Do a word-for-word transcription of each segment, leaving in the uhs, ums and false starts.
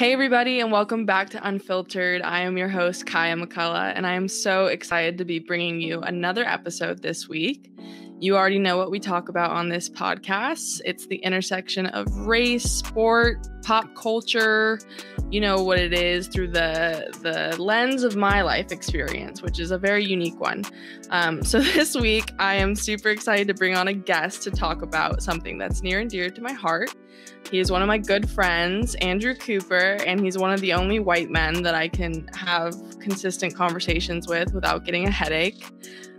Hey everybody, and welcome back to Unfiltered. I am your host, Kaya McCullough, and I am so excited to be bringing you another episode this week. You already know what we talk about on this podcast. It's the intersection of race, sport, pop culture, you know what it is through the, the lens of my life experience, which is a very unique one. Um, so this week, I am super excited to bring on a guest to talk about something that's near and dear to my heart. He is one of my good friends, Andrew Cooper, and he's one of the only white men that I can have consistent conversations with without getting a headache.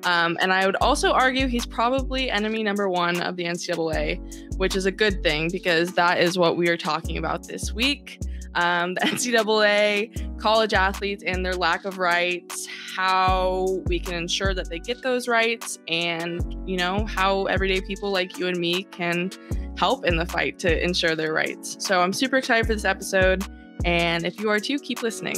Um, and I would also argue he's probably enemy number one of the N C double A, which is a good thing because that is what we are talking about this week. Um, the N C double A, college athletes and their lack of rights, how we can ensure that they get those rights, and, you know, how everyday people like you and me can help in the fight to ensure their rights. So I'm super excited for this episode. And if you are too, keep listening.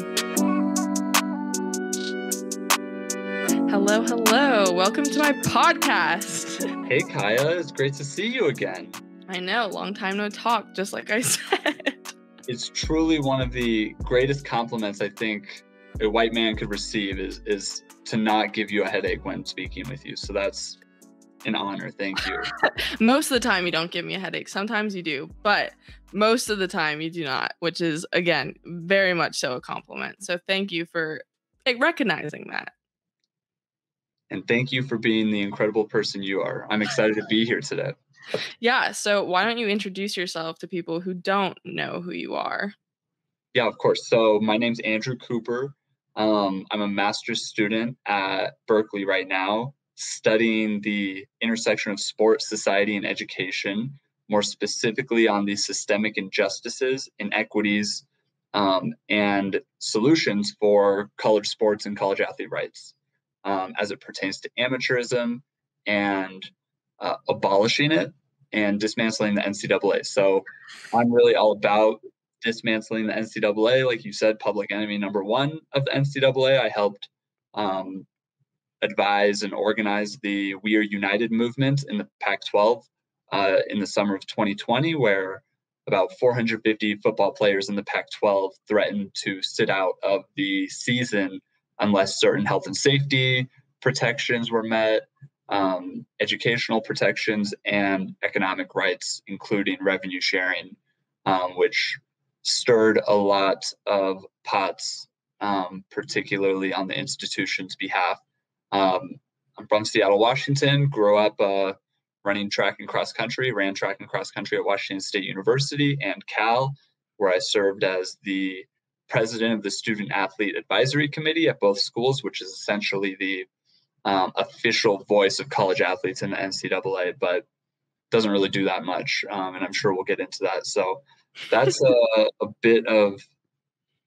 Hello, hello. Welcome to my podcast. Hey, Kaya. It's great to see you again. I know. Long time no talk, just like I said. It's truly one of the greatest compliments I think a white man could receive is is to not give you a headache when speaking with you. So that's an honor. Thank you. Most of the time you don't give me a headache. Sometimes you do, but most of the time you do not, which is, again, very much so a compliment. So thank you for like, recognizing that. And thank you for being the incredible person you are. I'm excited to be here today. Yeah. So why don't you introduce yourself to people who don't know who you are? Yeah, of course. So my name's Andrew Cooper. Um, I'm a master's student at Berkeley right now, studying the intersection of sports, society, and education, more specifically on the systemic injustices, inequities, um, and solutions for college sports and college athlete rights um, as it pertains to amateurism and uh, abolishing it and dismantling the N C double A. So I'm really all about dismantling the N C double A. Like you said, public enemy number one of the N C double A. I helped um, advise and organize the We Are United movement in the Pac twelve uh, in the summer of twenty twenty, where about four hundred fifty football players in the Pac twelve threatened to sit out of the season unless certain health and safety protections were met, um, educational protections, and economic rights, including revenue sharing, um, which stirred a lot of pots, um, particularly on the institution's behalf. Um, I'm from Seattle, Washington, grew up uh, running track and cross country, ran track and cross country at Washington State University and Cal, where I served as the president of the Student Athlete Advisory Committee at both schools, which is essentially the um, official voice of college athletes in the N C double A, but doesn't really do that much. Um, and I'm sure we'll get into that. So that's a, a bit of,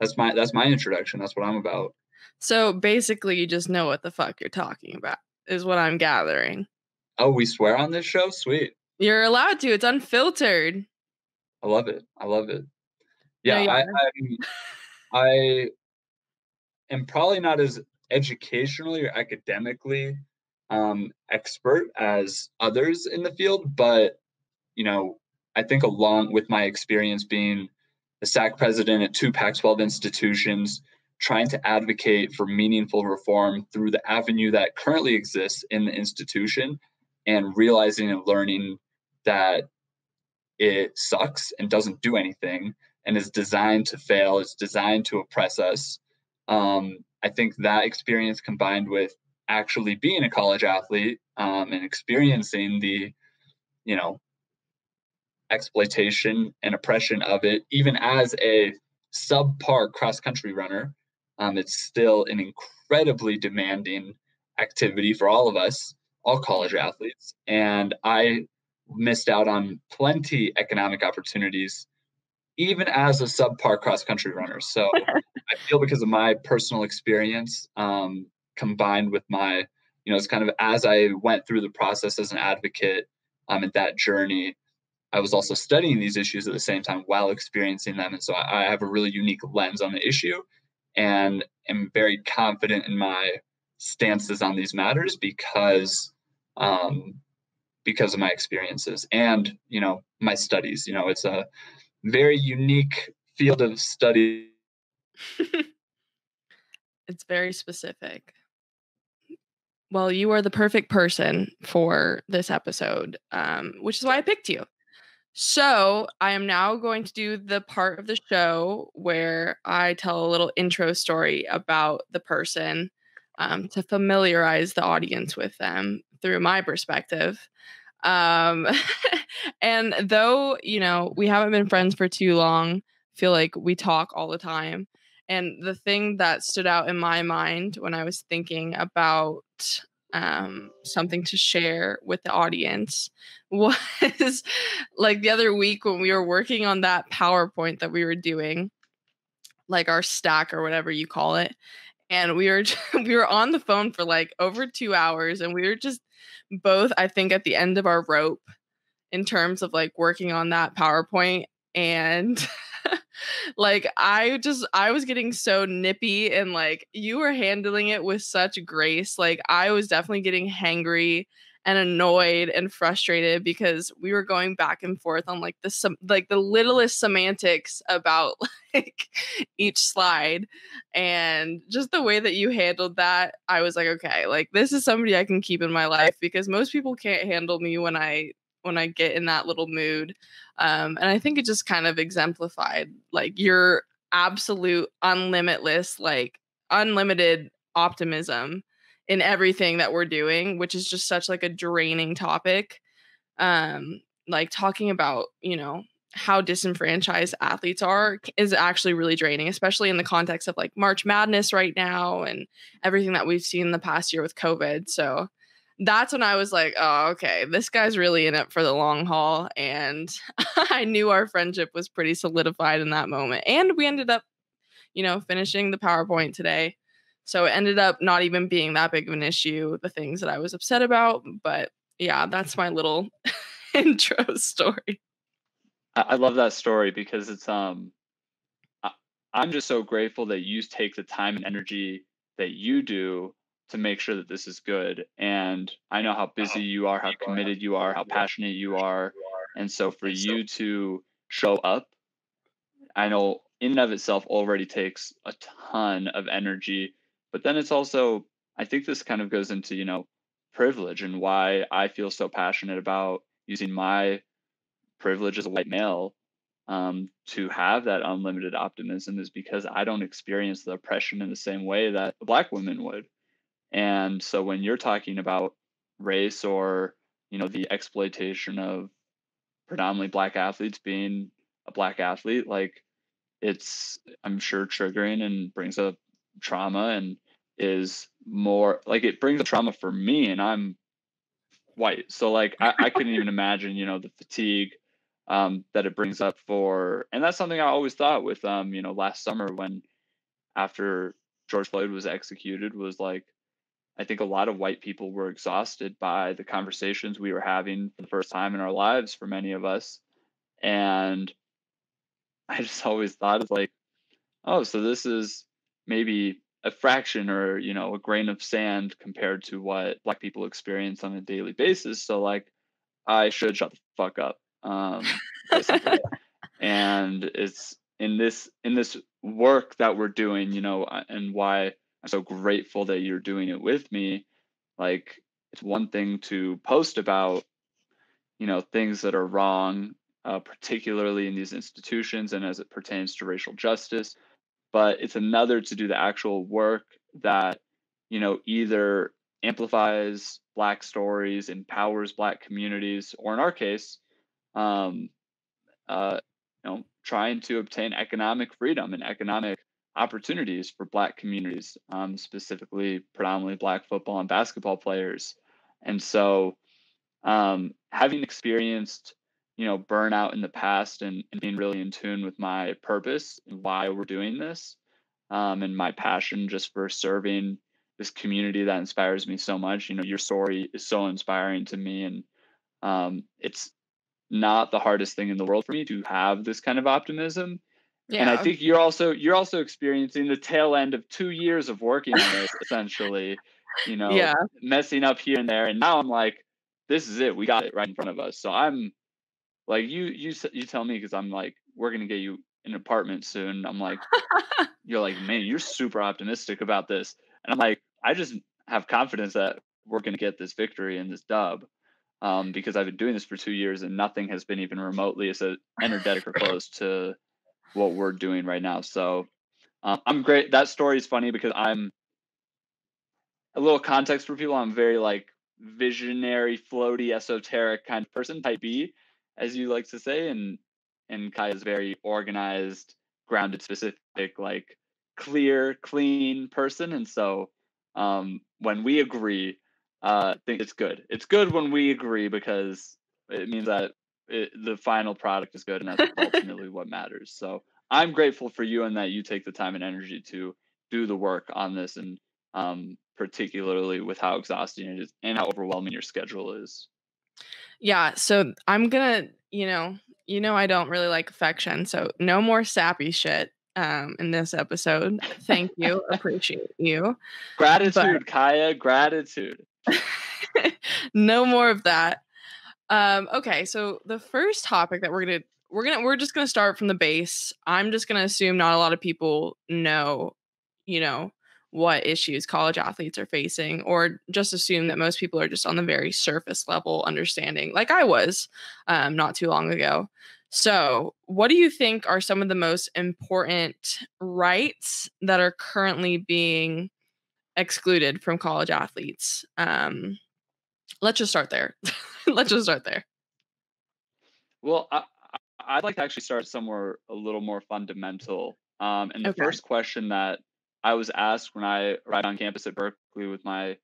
that's my, that's my introduction. That's what I'm about. So basically, you just know what the fuck you're talking about, is what I'm gathering. Oh, we swear on this show? Sweet. You're allowed to. It's unfiltered. I love it. I love it. Yeah, no, I, I, I am probably not as educationally or academically um, expert as others in the field, but, you know, I think along with my experience being the S A C president at two Pac twelve institutions, trying to advocate for meaningful reform through the avenue that currently exists in the institution and realizing and learning that it sucks and doesn't do anything and is designed to fail, it's designed to oppress us. Um, I think that experience combined with actually being a college athlete um, and experiencing the, you know, exploitation and oppression of it, even as a subpar cross-country runner, Um, it's still an incredibly demanding activity for all of us, all college athletes. And I missed out on plenty economic opportunities, even as a subpar cross-country runner. So I feel because of my personal experience um, combined with my, you know, it's kind of as I went through the process as an advocate um, at that journey, I was also studying these issues at the same time while experiencing them. And so I, I have a really unique lens on the issue. And I'm very confident in my stances on these matters because um, because of my experiences and, you know, my studies. You know, it's a very unique field of study. It's very specific. Well, you are the perfect person for this episode, um, which is why I picked you. So I am now going to do the part of the show where I tell a little intro story about the person um, to familiarize the audience with them through my perspective. Um, and though, you know, we haven't been friends for too long, I feel like we talk all the time. And the thing that stood out in my mind when I was thinking about um, something to share with the audience was like the other week when we were working on that PowerPoint that we were doing, like our stack or whatever you call it. And we were, we were on the phone for like over two hours and we were just both, I think, at the end of our rope in terms of like working on that PowerPoint. And like, I just, I was getting so nippy and like, you were handling it with such grace. Like, I was definitely getting hangry and annoyed and frustrated because we were going back and forth on like the, sem- like the littlest semantics about like each slide. And just the way that you handled that, I was like, okay, like this is somebody I can keep in my life because most people can't handle me when I when I get in that little mood. Um, and I think it just kind of exemplified like your absolute unlimitless, like unlimited optimism in everything that we're doing, which is just such like a draining topic. Um, like talking about, you know, how disenfranchised athletes are is actually really draining, especially in the context of like March Madness right now and everything that we've seen in the past year with COVID. So that's when I was like, oh, okay, this guy's really in it for the long haul. And I knew our friendship was pretty solidified in that moment. And we ended up, you know, finishing the PowerPoint today. So it ended up not even being that big of an issue, the things that I was upset about. But yeah, that's my little intro story. I love that story because it's, um, I, I'm just so grateful that you take the time and energy that you do to make sure that this is good. And I know how busy you are, how committed you are, how passionate you are. And so for you to show up, I know in and of itself already takes a ton of energy, but then it's also, I think this kind of goes into, you know, privilege and why I feel so passionate about using my privilege as a white male um, to have that unlimited optimism is because I don't experience the oppression in the same way that Black women would. And so when you're talking about race or, you know, the exploitation of predominantly Black athletes being a Black athlete, like it's, I'm sure, triggering and brings up trauma and is more like it brings up trauma for me, and I'm white. So like I, I couldn't even imagine, you know, the fatigue um, that it brings up for. And that's something I always thought with, um, you know, last summer when after George Floyd was executed was like, I think a lot of white people were exhausted by the conversations we were having for the first time in our lives for many of us. And I just always thought of like, oh, so this is maybe a fraction or, you know, a grain of sand compared to what Black people experience on a daily basis. So like, I should shut the fuck up. Um, and it's in this, in this work that we're doing, you know, and why I'm so grateful that you're doing it with me. Like, it's one thing to post about, you know, things that are wrong, uh, particularly in these institutions and as it pertains to racial justice. But it's another to do the actual work that, you know, either amplifies Black stories, empowers Black communities, or in our case, um, uh, you know, trying to obtain economic freedom and economic opportunities for Black communities, um, specifically predominantly Black football and basketball players. And so um, having experienced, you know, burnout in the past and, and being really in tune with my purpose and why we're doing this um, and my passion just for serving this community that inspires me so much, you know, your story is so inspiring to me. And um, it's not the hardest thing in the world for me to have this kind of optimism. Yeah. And I think you're also you're also experiencing the tail end of two years of working on this, essentially, you know, yeah. messing up here and there. And now I'm like, this is it. We got it right in front of us. So I'm like, you you you tell me, because I'm like, we're going to get you an apartment soon. I'm like, you're like, man, you're super optimistic about this. And I'm like, I just have confidence that we're going to get this victory and this dub, um, because I've been doing this for two years and nothing has been even remotely as energetic or close to what we're doing right now. So um, I'm great. That story is funny because I'm a little context for people. I'm very like visionary, floaty, esoteric kind of person, type B, as you like to say. And, and Kai is very organized, grounded, specific, like clear, clean person. And so um, when we agree, uh, I think it's good. It's good when we agree because it means that it, the final product is good, and that's ultimately what matters. So I'm grateful for you and that you take the time and energy to do the work on this, and um, particularly with how exhausting it is and how overwhelming your schedule is. Yeah. So I'm going to, you know, you know, I don't really like affection, so no more sappy shit um, in this episode. Thank you. Appreciate you. Gratitude, but, Kaya. Gratitude. No more of that. Um, okay. So the first topic that we're going to, we're going to, we're just going to start from the base. I'm just going to assume not a lot of people know, you know, what issues college athletes are facing, or just assume that most people are just on the very surface level understanding, like I was um, not too long ago. So what do you think are some of the most important rights that are currently being excluded from college athletes? Um, let's just start there. Let's just start there. Well, I, I'd like to actually start somewhere a little more fundamental. Um, and the okay. first question that I was asked when I arrived on campus at Berkeley with my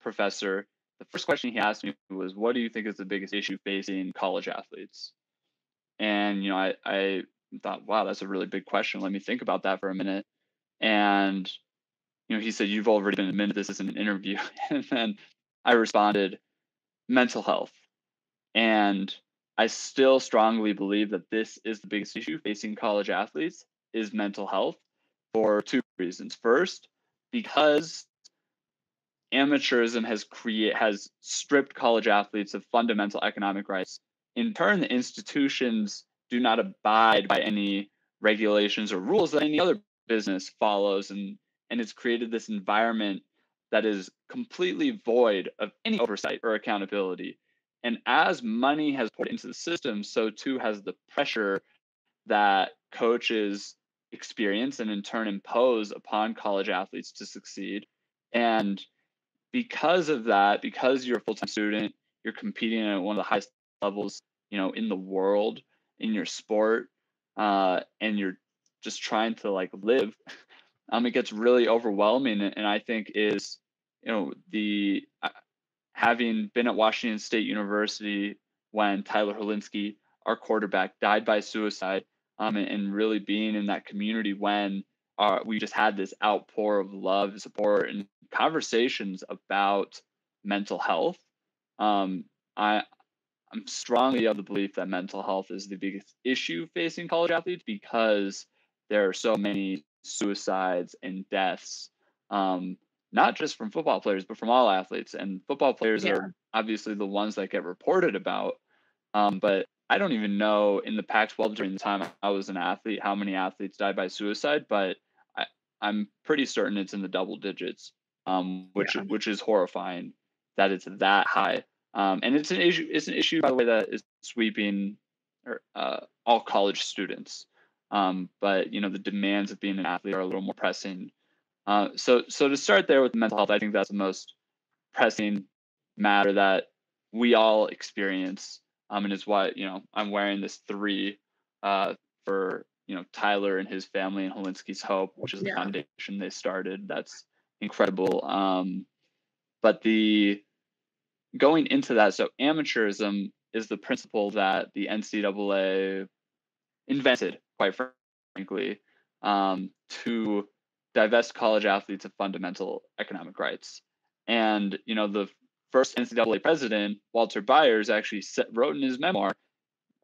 professor, the first question he asked me was, what do you think is the biggest issue facing college athletes? And, you know, I, I thought, wow, that's a really big question. Let me think about that for a minute. And, you know, he said, you've already been admitted, this isn't an interview. And then I responded, mental health. And I still strongly believe that this is the biggest issue facing college athletes is mental health, for two reasons. First, because amateurism has create has stripped college athletes of fundamental economic rights. In turn, the institutions do not abide by any regulations or rules that any other business follows, and and it's created this environment that is completely void of any oversight or accountability. And as money has poured into the system, so too has the pressure that coaches experience and in turn impose upon college athletes to succeed. And because of that, because you're a full-time student, you're competing at one of the highest levels, you know, in the world, in your sport, uh, and you're just trying to like live, um, it gets really overwhelming. And I think is, you know, the, uh, having been at Washington State University when Tyler Hilinski, our quarterback, died by suicide, Um, and, and really being in that community when uh, we just had this outpour of love and support and conversations about mental health. Um, I, I'm strongly of the belief that mental health is the biggest issue facing college athletes because there are so many suicides and deaths, um, not just from football players, but from all athletes. And football players yeah. are obviously the ones that get reported about, um, but I don't even know in the Pac twelve during the time I was an athlete how many athletes died by suicide, but I, I'm pretty certain it's in the double digits, um, which yeah. which is horrifying that it's that high. Um, and it's an issue. It's an issue, by the way, that is sweeping uh, all college students. Um, but you know, the demands of being an athlete are a little more pressing. Uh, so so to start there with mental health, I think that's the most pressing matter that we all experience. Um, and it's why, you know, I'm wearing this three uh, for, you know, Tyler and his family and Hilinski's Hope, which is the yeah. foundation they started. That's incredible. Um, but the going into that, so amateurism is the principle that the N C double A invented, quite frankly, um, to divest college athletes of fundamental economic rights. And, you know, the first N C double A president, Walter Byers, actually set, wrote in his memoir,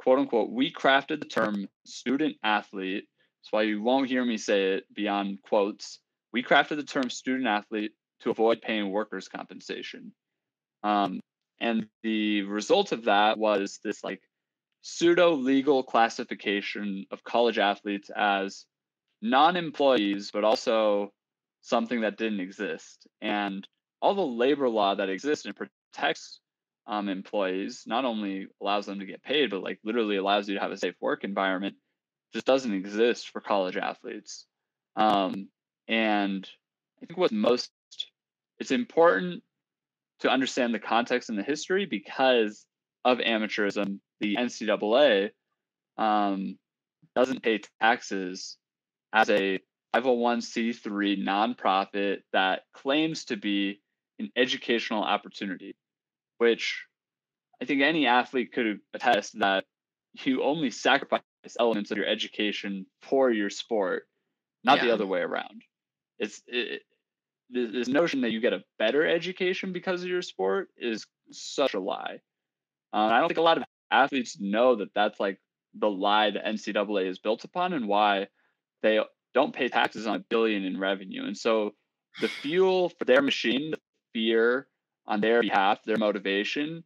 quote unquote, we crafted the term student athlete. That's why you won't hear me say it beyond quotes. We crafted the term student athlete to avoid paying workers' compensation. Um, and the result of that was this like pseudo-legal classification of college athletes as non-employees, but also something that didn't exist. And all the labor law that exists and protects um, employees not only allows them to get paid, but like literally allows you to have a safe work environment, just doesn't exist for college athletes. Um, and I think what's most, it's important to understand the context and the history because of amateurism. The N C double A um, doesn't pay taxes as a five oh one c three nonprofit that claims to be an educational opportunity, which I think any athlete could attest that you only sacrifice elements of your education for your sport, not yeah. the other way around. It's it, this notion that you get a better education because of your sport is such a lie. Uh, I don't think a lot of athletes know that that's like the lie the N C double A is built upon and why they don't pay taxes on a billion in revenue. And so the fuel for their machine, the fear on their behalf, their motivation,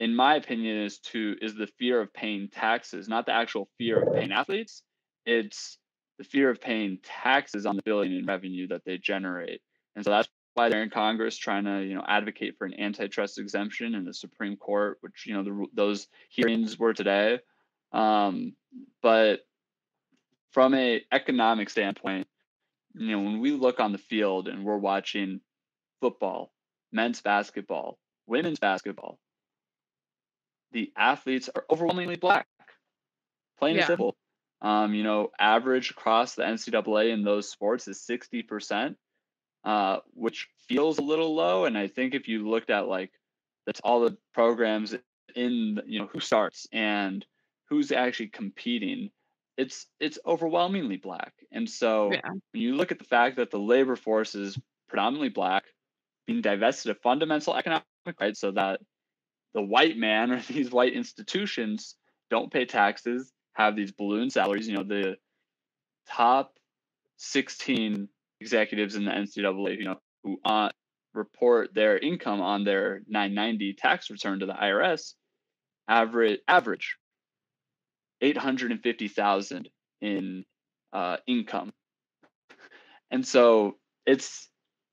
in my opinion, is to is the fear of paying taxes, not the actual fear of paying athletes. It's the fear of paying taxes on the billion in revenue that they generate. And so that's why they're in Congress trying to, you know, advocate for an antitrust exemption in the Supreme Court, which, you know, the, those hearings were today. Um, but from a economic standpoint, you know, when we look on the field and we're watching football, men's basketball, women's basketball, the athletes are overwhelmingly black, plain yeah. and simple. Um, you know, average across the N C double A in those sports is sixty percent, uh, which feels a little low. And I think if you looked at like that's all the programs in, you know, who starts and who's actually competing, it's it's overwhelmingly black. And so yeah. when you look at the fact that the labor force is predominantly black, being divested of fundamental economic rights so that the white man or these white institutions don't pay taxes, have these balloon salaries, you know, the top sixteen executives in the N C double A, you know, who uh, report their income on their nine ninety tax return to the I R S, average, average. eight hundred fifty thousand in uh, income. And so it's,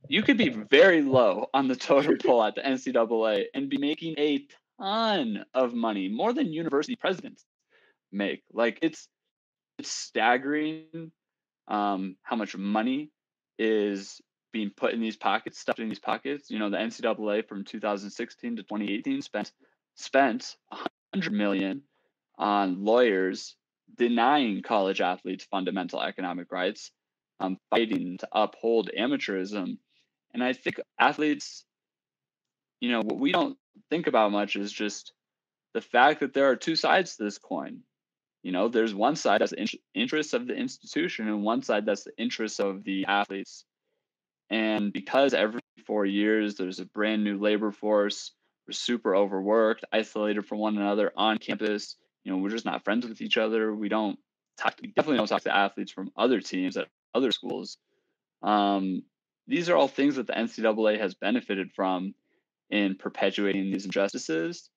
you could be very low on the totem pole at the N C double A and be making a ton of money, more than university presidents make. Like it's, it's staggering um, how much money is being put in these pockets, stuffed in these pockets. You know, the N C double A from two thousand sixteen to twenty eighteen spent, spent one hundred million dollars on lawyers denying college athletes fundamental economic rights, um, fighting to uphold amateurism. And I think athletes, you know, what we don't think about much is just the fact that there are two sides to this coin. You know, there's one side that's the interests of the institution and one side that's the interests of the athletes. And because every four years there's a brand new labor force, we're super overworked, isolated from one another on campus, you know, we're just not friends with each other. We don't talk. We definitely don't talk to athletes from other teams at other schools. Um, these are all things that the N C double A has benefited from in perpetuating these injustices.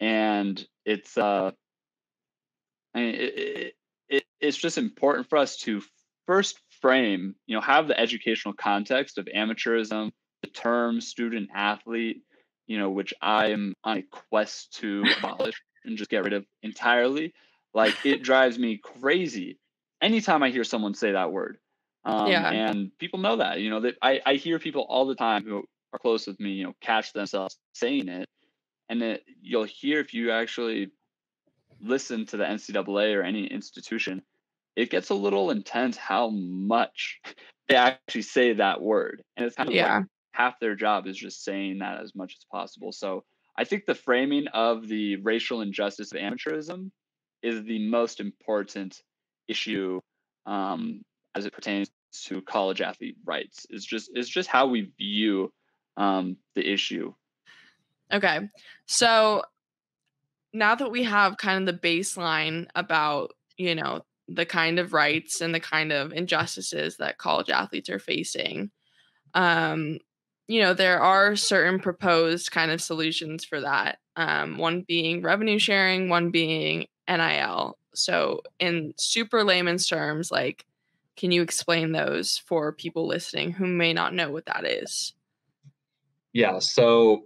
And it's, uh, I mean, it, it, it's just important for us to first frame, you know, have the educational context of amateurism, the term student athlete, you know, which I am on a quest to abolish and just get rid of entirely. Like it drives me crazy anytime I hear someone say that word. Um, yeah. And people know that, you know, that I, I hear people all the time who are close with me, you know, catch themselves saying it. And it, you'll hear if you actually listen to the N C double A or any institution, it gets a little intense how much they actually say that word. And it's kind of yeah. like half their job is just saying that as much as possible. So I think the framing of the racial injustice of amateurism is the most important issue um, as it pertains to college athlete rights. It's just it's just how we view um, the issue. Okay. So now that we have kind of the baseline about, you know, the kind of rights and the kind of injustices that college athletes are facing, um, you know, there are certain proposed kind of solutions for that. um, one being revenue sharing, one being N I L. So in super layman's terms, like, can you explain those for people listening who may not know what that is? Yeah, so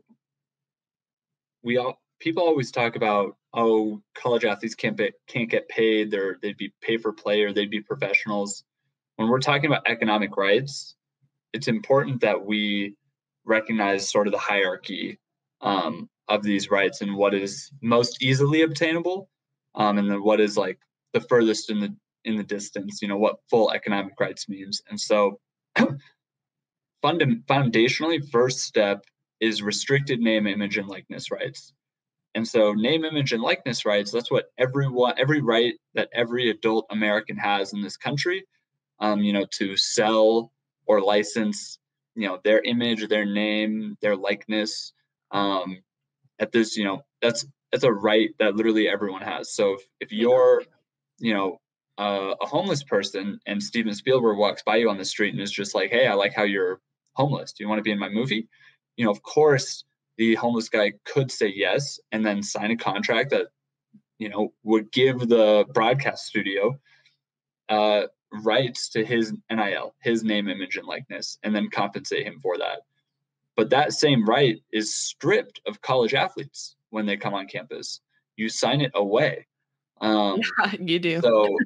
we all people always talk about, oh, college athletes can't be, can't get paid. They're, they'd be pay for play or they'd be professionals. When we're talking about economic rights, it's important that we recognize sort of the hierarchy um, of these rights and what is most easily obtainable, um, and then what is like the furthest in the in the distance. You know what full economic rights means. And so, fund- foundationally, first step is restricted name, image, and likeness rights. And so name, image, and likeness rights, that's what everyone, every right that every adult American has in this country, um, you know, to sell or license, you know, their image, their name, their likeness. Um, at this, you know, that's that's a right that literally everyone has. So if, if you're, you know, uh, a homeless person and Steven Spielberg walks by you on the street and is just like, hey, I like how you're homeless. Do you want to be in my movie? You know, of course, the homeless guy could say yes and then sign a contract that, you know, would give the broadcast studio uh, rights to his N I L, his name, image, and likeness, and then compensate him for that. But that same right is stripped of college athletes when they come on campus. You sign it away. Um, you do. So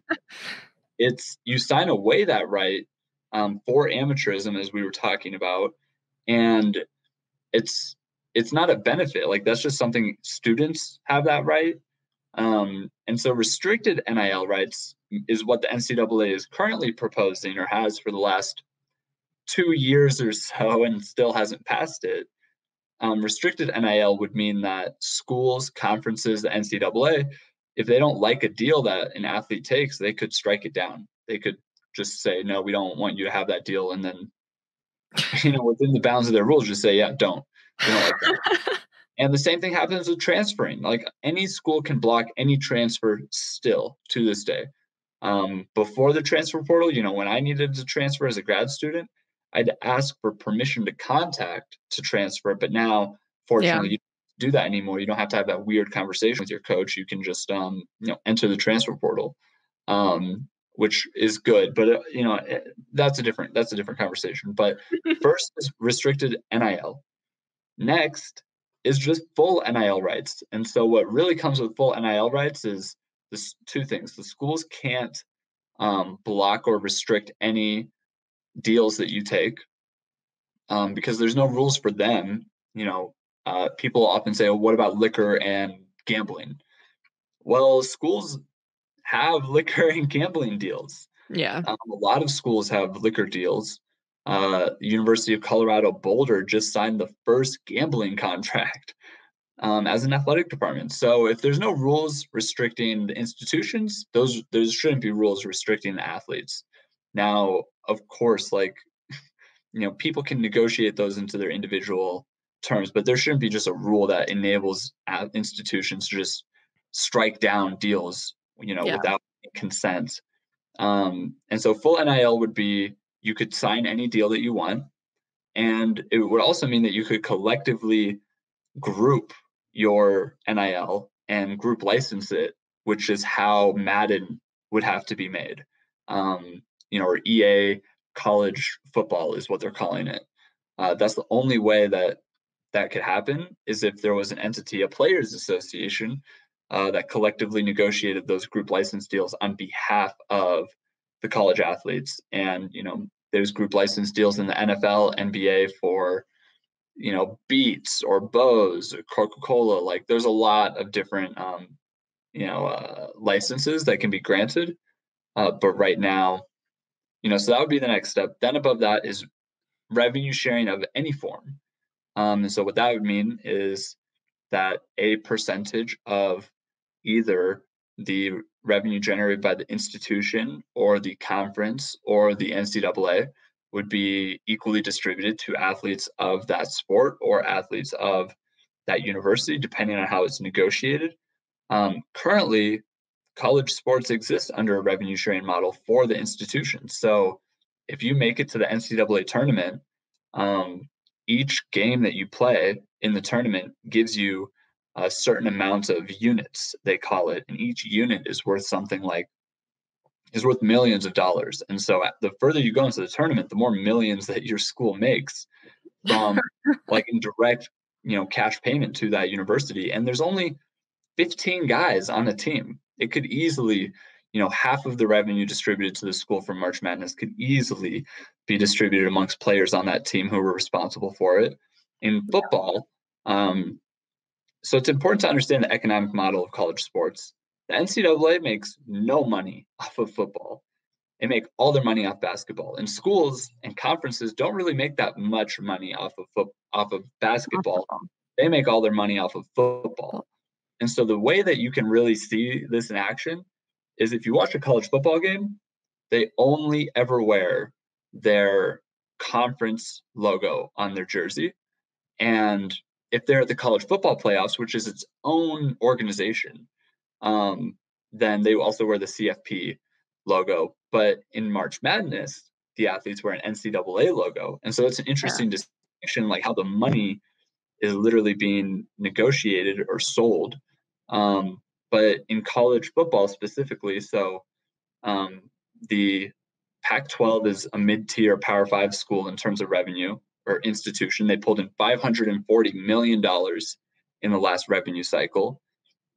it's you sign away that right um, for amateurism, as we were talking about, and it's. It's not a benefit. Like, that's just something students have that right. Um, and so restricted N I L rights is what the N C double A is currently proposing or has for the last two years or so and still hasn't passed it. Um, restricted N I L would mean that schools, conferences, the N C double A, if they don't like a deal that an athlete takes, they could strike it down. They could just say, no, we don't want you to have that deal. And then, you know, within the bounds of their rules, just say, yeah, don't. You know, like and the same thing happens with transferring. Like, any school can block any transfer still to this day. Um, before the transfer portal, you know, when I needed to transfer as a grad student, I had to ask for permission to contact to transfer. But now, fortunately, yeah. you don't do that anymore. You don't have to have that weird conversation with your coach. You can just, um, you know, enter the transfer portal, um, which is good. But, uh, you know, it, that's a different that's a different conversation. But first is restricted N I L. Next is just full N I L rights. And so what really comes with full N I L rights is this two things. The schools can't um, block or restrict any deals that you take um, because there's no rules for them. You know, uh, people often say, oh, what about liquor and gambling? Well, schools have liquor and gambling deals. Yeah. Um, a lot of schools have liquor deals. Uh, University of Colorado Boulder just signed the first gambling contract um, as an athletic department. So if there's no rules restricting the institutions, those there shouldn't be rules restricting the athletes. Now, of course, like, you know, people can negotiate those into their individual terms, but there shouldn't be just a rule that enables institutions to just strike down deals, you know, yeah. without consent. Um, and so full N I L would be you could sign any deal that you want. And it would also mean that you could collectively group your N I L and group license it, which is how Madden would have to be made. Um, you know, or E A college football is what they're calling it. Uh, that's the only way that that could happen is if there was an entity, a players association, uh, that collectively negotiated those group license deals on behalf of the college athletes. And, you know, there's group license deals in the N F L, N B A for, you know, Beats or Bose or Coca-Cola. Like, there's a lot of different, um, you know, uh, licenses that can be granted. Uh, but right now, you know, so that would be the next step. Then above that is revenue sharing of any form. Um, and so what that would mean is that a percentage of either the revenue generated by the institution or the conference or the N C double A would be equally distributed to athletes of that sport or athletes of that university, depending on how it's negotiated. Um, currently, college sports exist under a revenue sharing model for the institution. So if you make it to the N C double A tournament, um, each game that you play in the tournament gives you a certain amount of units, they call it, and each unit is worth something like is worth millions of dollars. And so the further you go into the tournament, the more millions that your school makes from like in direct, you know, cash payment to that university. And there's only fifteen guys on a team. It could easily, you know, half of the revenue distributed to the school from March Madness could easily be distributed amongst players on that team who were responsible for it in football. Um, so it's important to understand the economic model of college sports. The N C double A makes no money off of football. They make all their money off basketball. And schools and conferences don't really make that much money off of fo- off of basketball. They make all their money off of football. And so the way that you can really see this in action is if you watch a college football game, they only ever wear their conference logo on their jersey. And if they're at the college football playoffs, which is its own organization, um, then they also wear the C F P logo. But in March Madness, the athletes wear an N C double A logo. And so it's an interesting yeah. distinction, like how the money is literally being negotiated or sold. Um, but in college football specifically, so um, the Pac twelve is a mid-tier Power Five school in terms of revenue or institution. They pulled in five hundred forty million dollars in the last revenue cycle.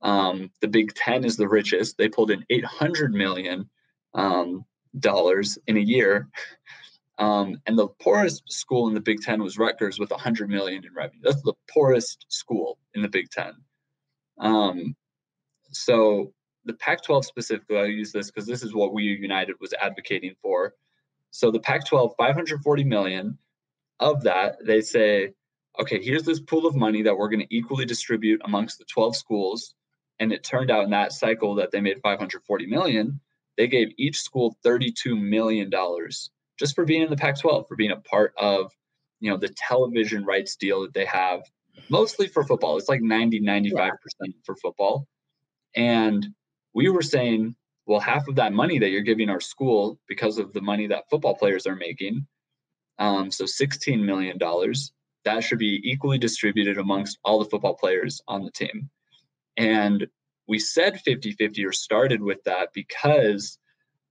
Um, the Big Ten is the richest. They pulled in eight hundred million dollars um, dollars in a year. Um, and the poorest school in the Big Ten was Rutgers with one hundred million dollars in revenue. That's the poorest school in the Big Ten. Um, so the Pac twelve specifically, I'll use this because this is what We Are United was advocating for. So the Pac twelve, five hundred forty million dollars of that, they say, okay, here's this pool of money that we're going to equally distribute amongst the twelve schools. And it turned out in that cycle that they made five hundred forty million dollars. They gave each school thirty-two million dollars just for being in the Pac twelve, for being a part of, you know, the television rights deal that they have, mostly for football. It's like ninety, ninety-five percent for football. And we were saying, well, half of that money that you're giving our school because of the money that football players are making, um, so sixteen million dollars, that should be equally distributed amongst all the football players on the team. And we said fifty-fifty or started with that because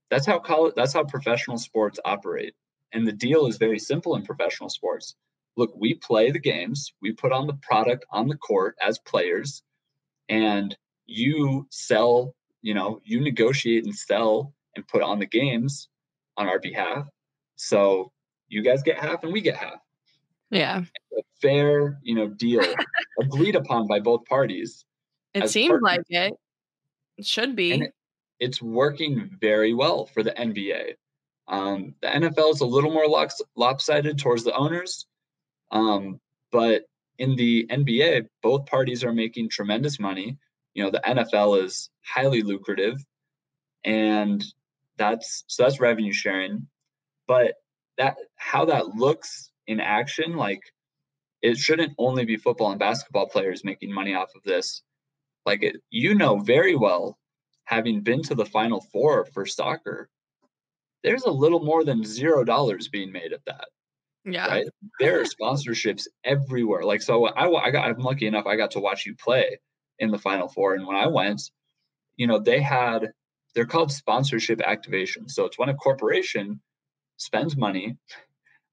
that's how college, that's how professional sports operate. And the deal is very simple in professional sports. Look, we play the games, we put on the product on the court as players, and you sell, you know, you negotiate and sell and put on the games on our behalf. So you guys get half and we get half. Yeah. A fair, you know, deal agreed upon by both parties. It seems like it. It should be. It, it's working very well for the N B A. Um, the N F L is a little more lops- lopsided towards the owners. Um, but in the N B A, both parties are making tremendous money. You know, the N F L is highly lucrative. And that's so that's revenue sharing. But that how that looks in action, like it shouldn't only be football and basketball players making money off of this. Like it, you know very well, having been to the Final Four for soccer, there's a little more than zero dollars being made at that. Yeah, right? There are sponsorships everywhere. Like so, I, I got I'm lucky enough I got to watch you play in the Final Four, and when I went, you know they had they're called sponsorship activation. So it's when a corporation spends money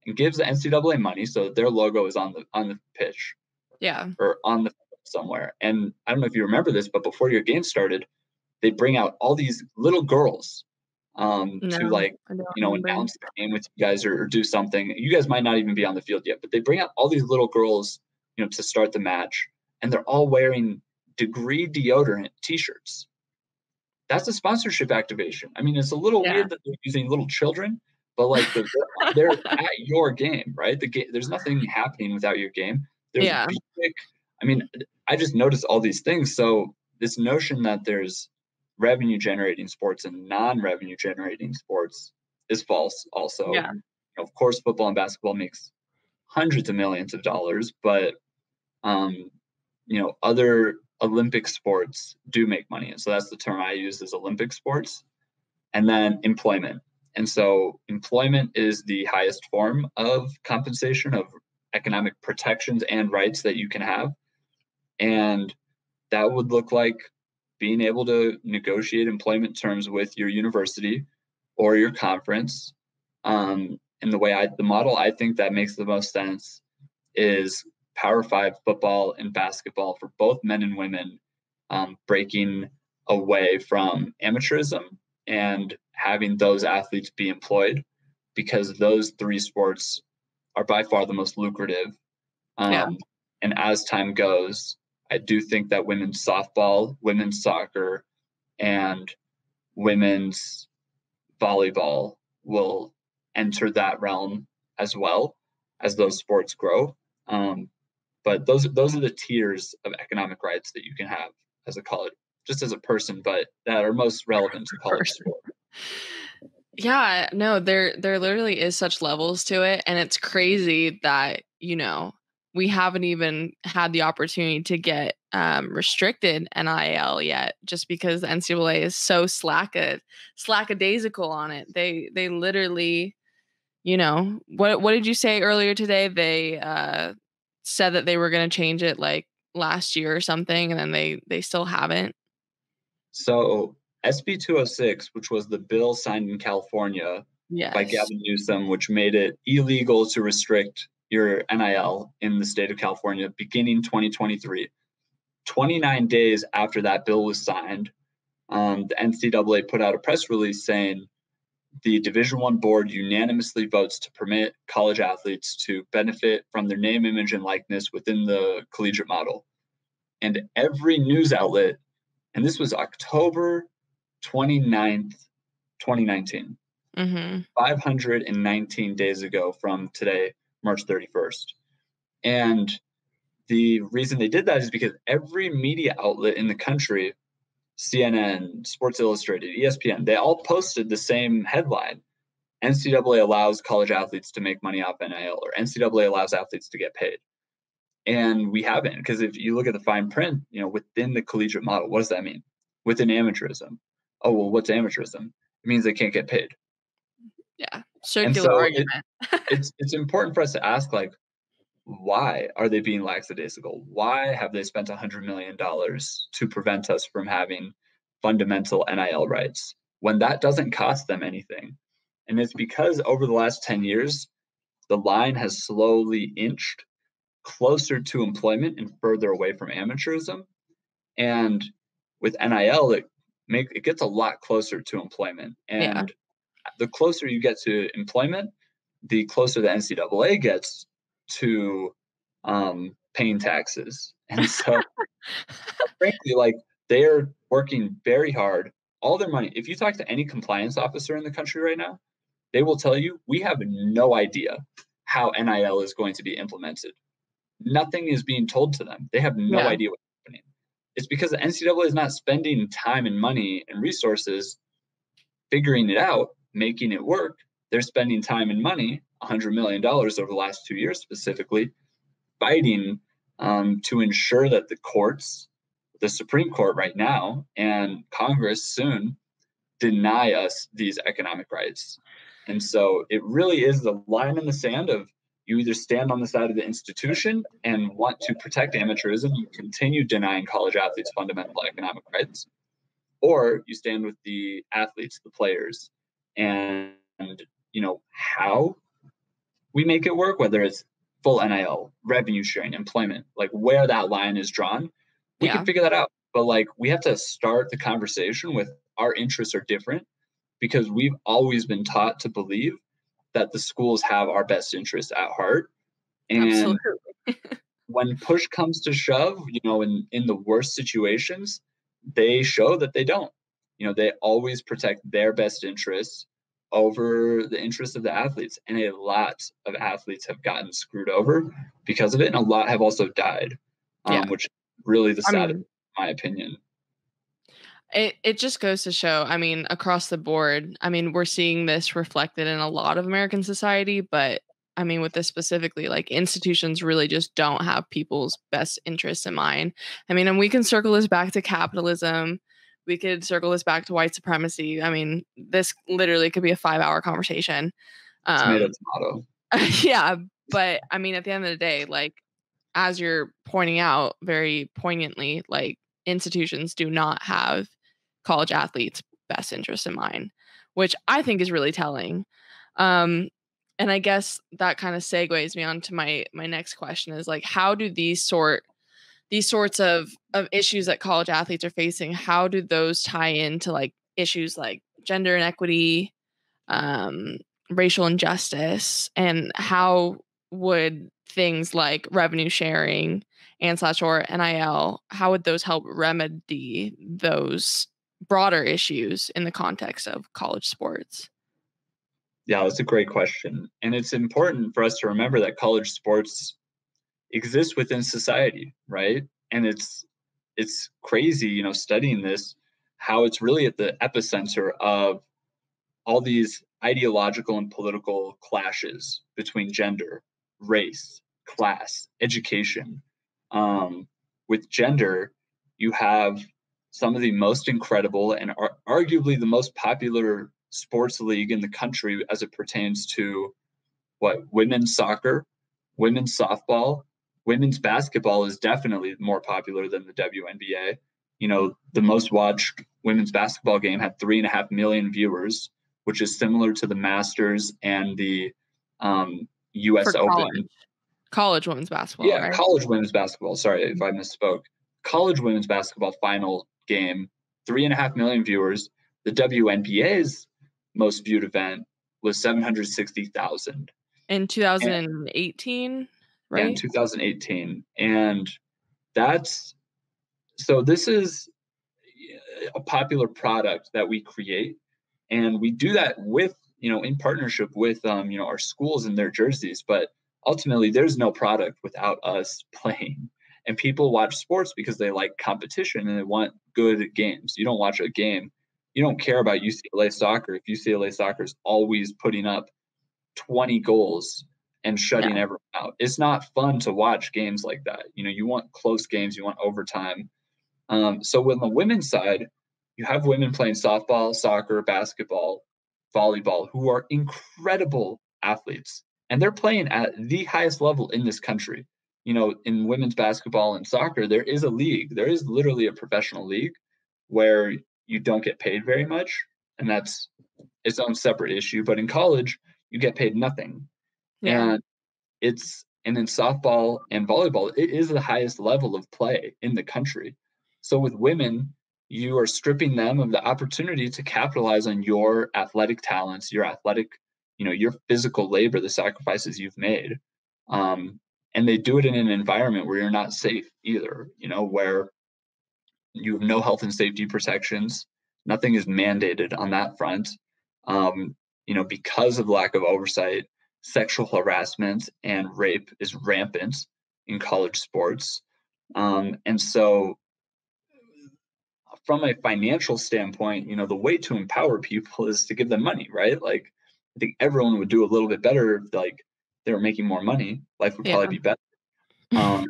and gives the N C double A money so that their logo is on the on the pitch, yeah, or on the somewhere. And I don't know if you remember this, but before your game started, they bring out all these little girls um, no, to like you know remember. announce the game with you guys or, or do something. You guys might not even be on the field yet, but they bring out all these little girls, you know, to start the match, and they're all wearing Degree deodorant T-shirts. That's a sponsorship activation. I mean, it's a little yeah. weird that they're using little children. But like the, they're at your game, right? The game, there's nothing happening without your game. There's yeah. music. I mean, I just noticed all these things. So this notion that there's revenue generating sports and non-revenue generating sports is false. Also, yeah. you know, of course, football and basketball makes hundreds of millions of dollars, but um, you know, other Olympic sports do make money, and so that's the term I use is Olympic sports, and then employment. And so employment is the highest form of compensation, of economic protections and rights that you can have. And that would look like being able to negotiate employment terms with your university or your conference. Um, and the way I, the model I think that makes the most sense is Power Five football and basketball for both men and women, um, breaking away from amateurism and having those athletes be employed, because those three sports are by far the most lucrative. Um, yeah. And as time goes, I do think that women's softball, women's soccer, and women's volleyball will enter that realm as well as those sports grow. Um, but those those are the tiers of economic rights that you can have as a college, just as a person, but that are most relevant to college sport. Yeah, no, there there literally is such levels to it, and it's crazy that, you know, we haven't even had the opportunity to get um, restricted N I L yet, just because the N C double A is so slack a slackadaisical on it. They they literally, you know, what what did you say earlier today? They uh, said that they were going to change it like last year or something, and then they they still haven't. So S B two oh six, which was the bill signed in California yes. by Gavin Newsom, which made it illegal to restrict your N I L in the state of California beginning twenty twenty-three. twenty-nine days after that bill was signed, um, the N C double A put out a press release saying the Division I board unanimously votes to permit college athletes to benefit from their name, image, and likeness within the collegiate model. And every news outlet, and this was October twenty-ninth, twenty nineteen, mm-hmm. five hundred nineteen days ago from today, March thirty-first. And the reason they did that is because every media outlet in the country, C N N, Sports Illustrated, E S P N, they all posted the same headline: N C double A allows college athletes to make money off N I L, or N C double A allows athletes to get paid. And we haven't, because if you look at the fine print, you know, within the collegiate model, what does that mean? Within amateurism. Oh, well, what's amateurism? It means they can't get paid. Yeah. Circular so argument. it, it's it's important for us to ask, like, why are they being lackadaisical? Why have they spent one hundred million dollars to prevent us from having fundamental N I L rights when that doesn't cost them anything? And it's because over the last ten years, the line has slowly inched closer to employment and further away from amateurism. And with N I L, it make it gets a lot closer to employment. And yeah. the closer you get to employment, the closer the N C double A gets to um, paying taxes. And so, frankly, like, they're working very hard. All their money, if you talk to any compliance officer in the country right now, they will tell you, we have no idea how N I L is going to be implemented. Nothing is being told to them. They have no yeah. idea what's happening. It's because the N C double A is not spending time and money and resources figuring it out, making it work. They're spending time and money, one hundred million dollars over the last two years specifically, fighting um, to ensure that the courts, the Supreme Court right now, and Congress soon deny us these economic rights. And so it really is the line in the sand of, you either stand on the side of the institution and want to protect amateurism and continue denying college athletes fundamental economic rights, or you stand with the athletes, the players, and, and you know, how we make it work, whether it's full N I L, revenue sharing, employment, like where that line is drawn, we yeah. can figure that out. But like, we have to start the conversation with, our interests are different, because we've always been taught to believe that the schools have our best interests at heart. And when push comes to shove, you know, in, in the worst situations, they show that they don't. You know, they always protect their best interests over the interests of the athletes. And a lot of athletes have gotten screwed over because of it. And a lot have also died, um, yeah. which really the saddest, I mean, my opinion. It it just goes to show, I mean, across the board, I mean, we're seeing this reflected in a lot of American society, but I mean, with this specifically, like, institutions really just don't have people's best interests in mind. I mean, and we can circle this back to capitalism. We could circle this back to white supremacy. I mean, this literally could be a five hour conversation. Um, tomato, tomato. Yeah. But I mean, at the end of the day, like, as you're pointing out very poignantly, like, institutions do not have college athletes' best interests in mind, which I think is really telling. Um, and I guess that kind of segues me on to my my next question is, like, how do these sort these sorts of of issues that college athletes are facing, how do those tie into, like, issues like gender inequity, um, racial injustice, and how would things like revenue sharing and slash or N I L, how would those help remedy those broader issues in the context of college sports? Yeah, that's a great question. And it's important for us to remember that college sports exists within society, right? And it's it's crazy, you know, studying this, how it's really at the epicenter of all these ideological and political clashes between gender, race, class, education. Um, with gender, you have some of the most incredible and ar- arguably the most popular sports league in the country as it pertains to what women's soccer, women's softball, women's basketball is definitely more popular than the W N B A. You know, the most watched women's basketball game had three and a half million viewers, which is similar to the Masters and the um, U S For Open. College. college women's basketball. Yeah, right? college women's basketball. Sorry if I misspoke. College women's basketball final game, three and a half million viewers. The W N B A's most viewed event was seven hundred sixty thousand. In two thousand eighteen, and, right? Yeah, in two thousand eighteen. And that's, so this is a popular product that we create. And we do that with, you know, in partnership with, um, you know, our schools and their jerseys. But ultimately, there's no product without us playing. And people watch sports because they like competition and they want good games. You don't watch a game. You don't care about U C L A soccer if U C L A soccer is always putting up twenty goals and shutting yeah. everyone out. It's not fun to watch games like that. You know, you want close games, you want overtime. Um, so with the women's side, you have women playing softball, soccer, basketball, volleyball, who are incredible athletes. And they're playing at the highest level in this country. You know, in women's basketball and soccer, there is a league. There is literally a professional league where you don't get paid very much. And that's its own separate issue. But in college, you get paid nothing. Yeah. And it's, and in softball and volleyball, it is the highest level of play in the country. So with women, you are stripping them of the opportunity to capitalize on your athletic talents, your athletic, you know, your physical labor, the sacrifices you've made. Um, and they do it in an environment where you're not safe either, you know, where you have no health and safety protections. Nothing is mandated on that front. Um, you know, because of lack of oversight, sexual harassment and rape is rampant in college sports. Um, and so from a financial standpoint, you know, the way to empower people is to give them money, right? Like, I think everyone would do a little bit better if, like, they were making more money. Life would yeah. probably be better. Um,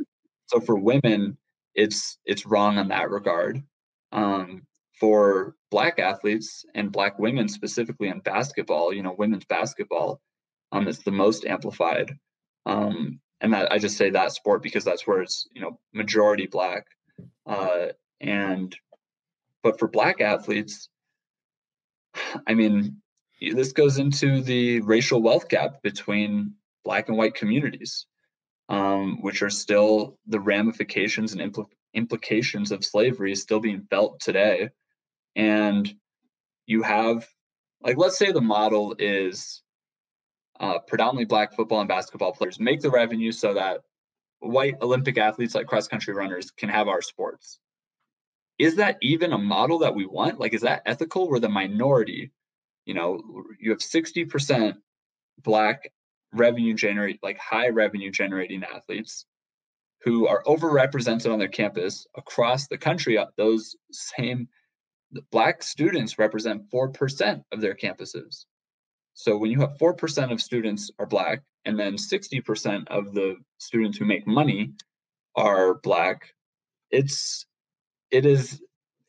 so for women, it's it's wrong on that regard. Um, for Black athletes and Black women specifically in basketball, you know, women's basketball, um, it's the most amplified. Um, and that I just say that sport because that's where it's, you know, majority Black, uh, and. But for Black athletes, I mean, this goes into the racial wealth gap between Black and white communities, um, which are still the ramifications and impl- implications of slavery is still being felt today. And you have, like, let's say the model is uh, predominantly Black football and basketball players make the revenue so that white Olympic athletes like cross-country runners can have our sports. Is that even a model that we want? Like, is that ethical? We're the minority. You know, you have sixty percent Black revenue generate, like high revenue generating athletes who are overrepresented on their campus across the country. Those same Black students represent four percent of their campuses. So when you have four percent of students are Black, and then sixty percent of the students who make money are Black, it's, It is,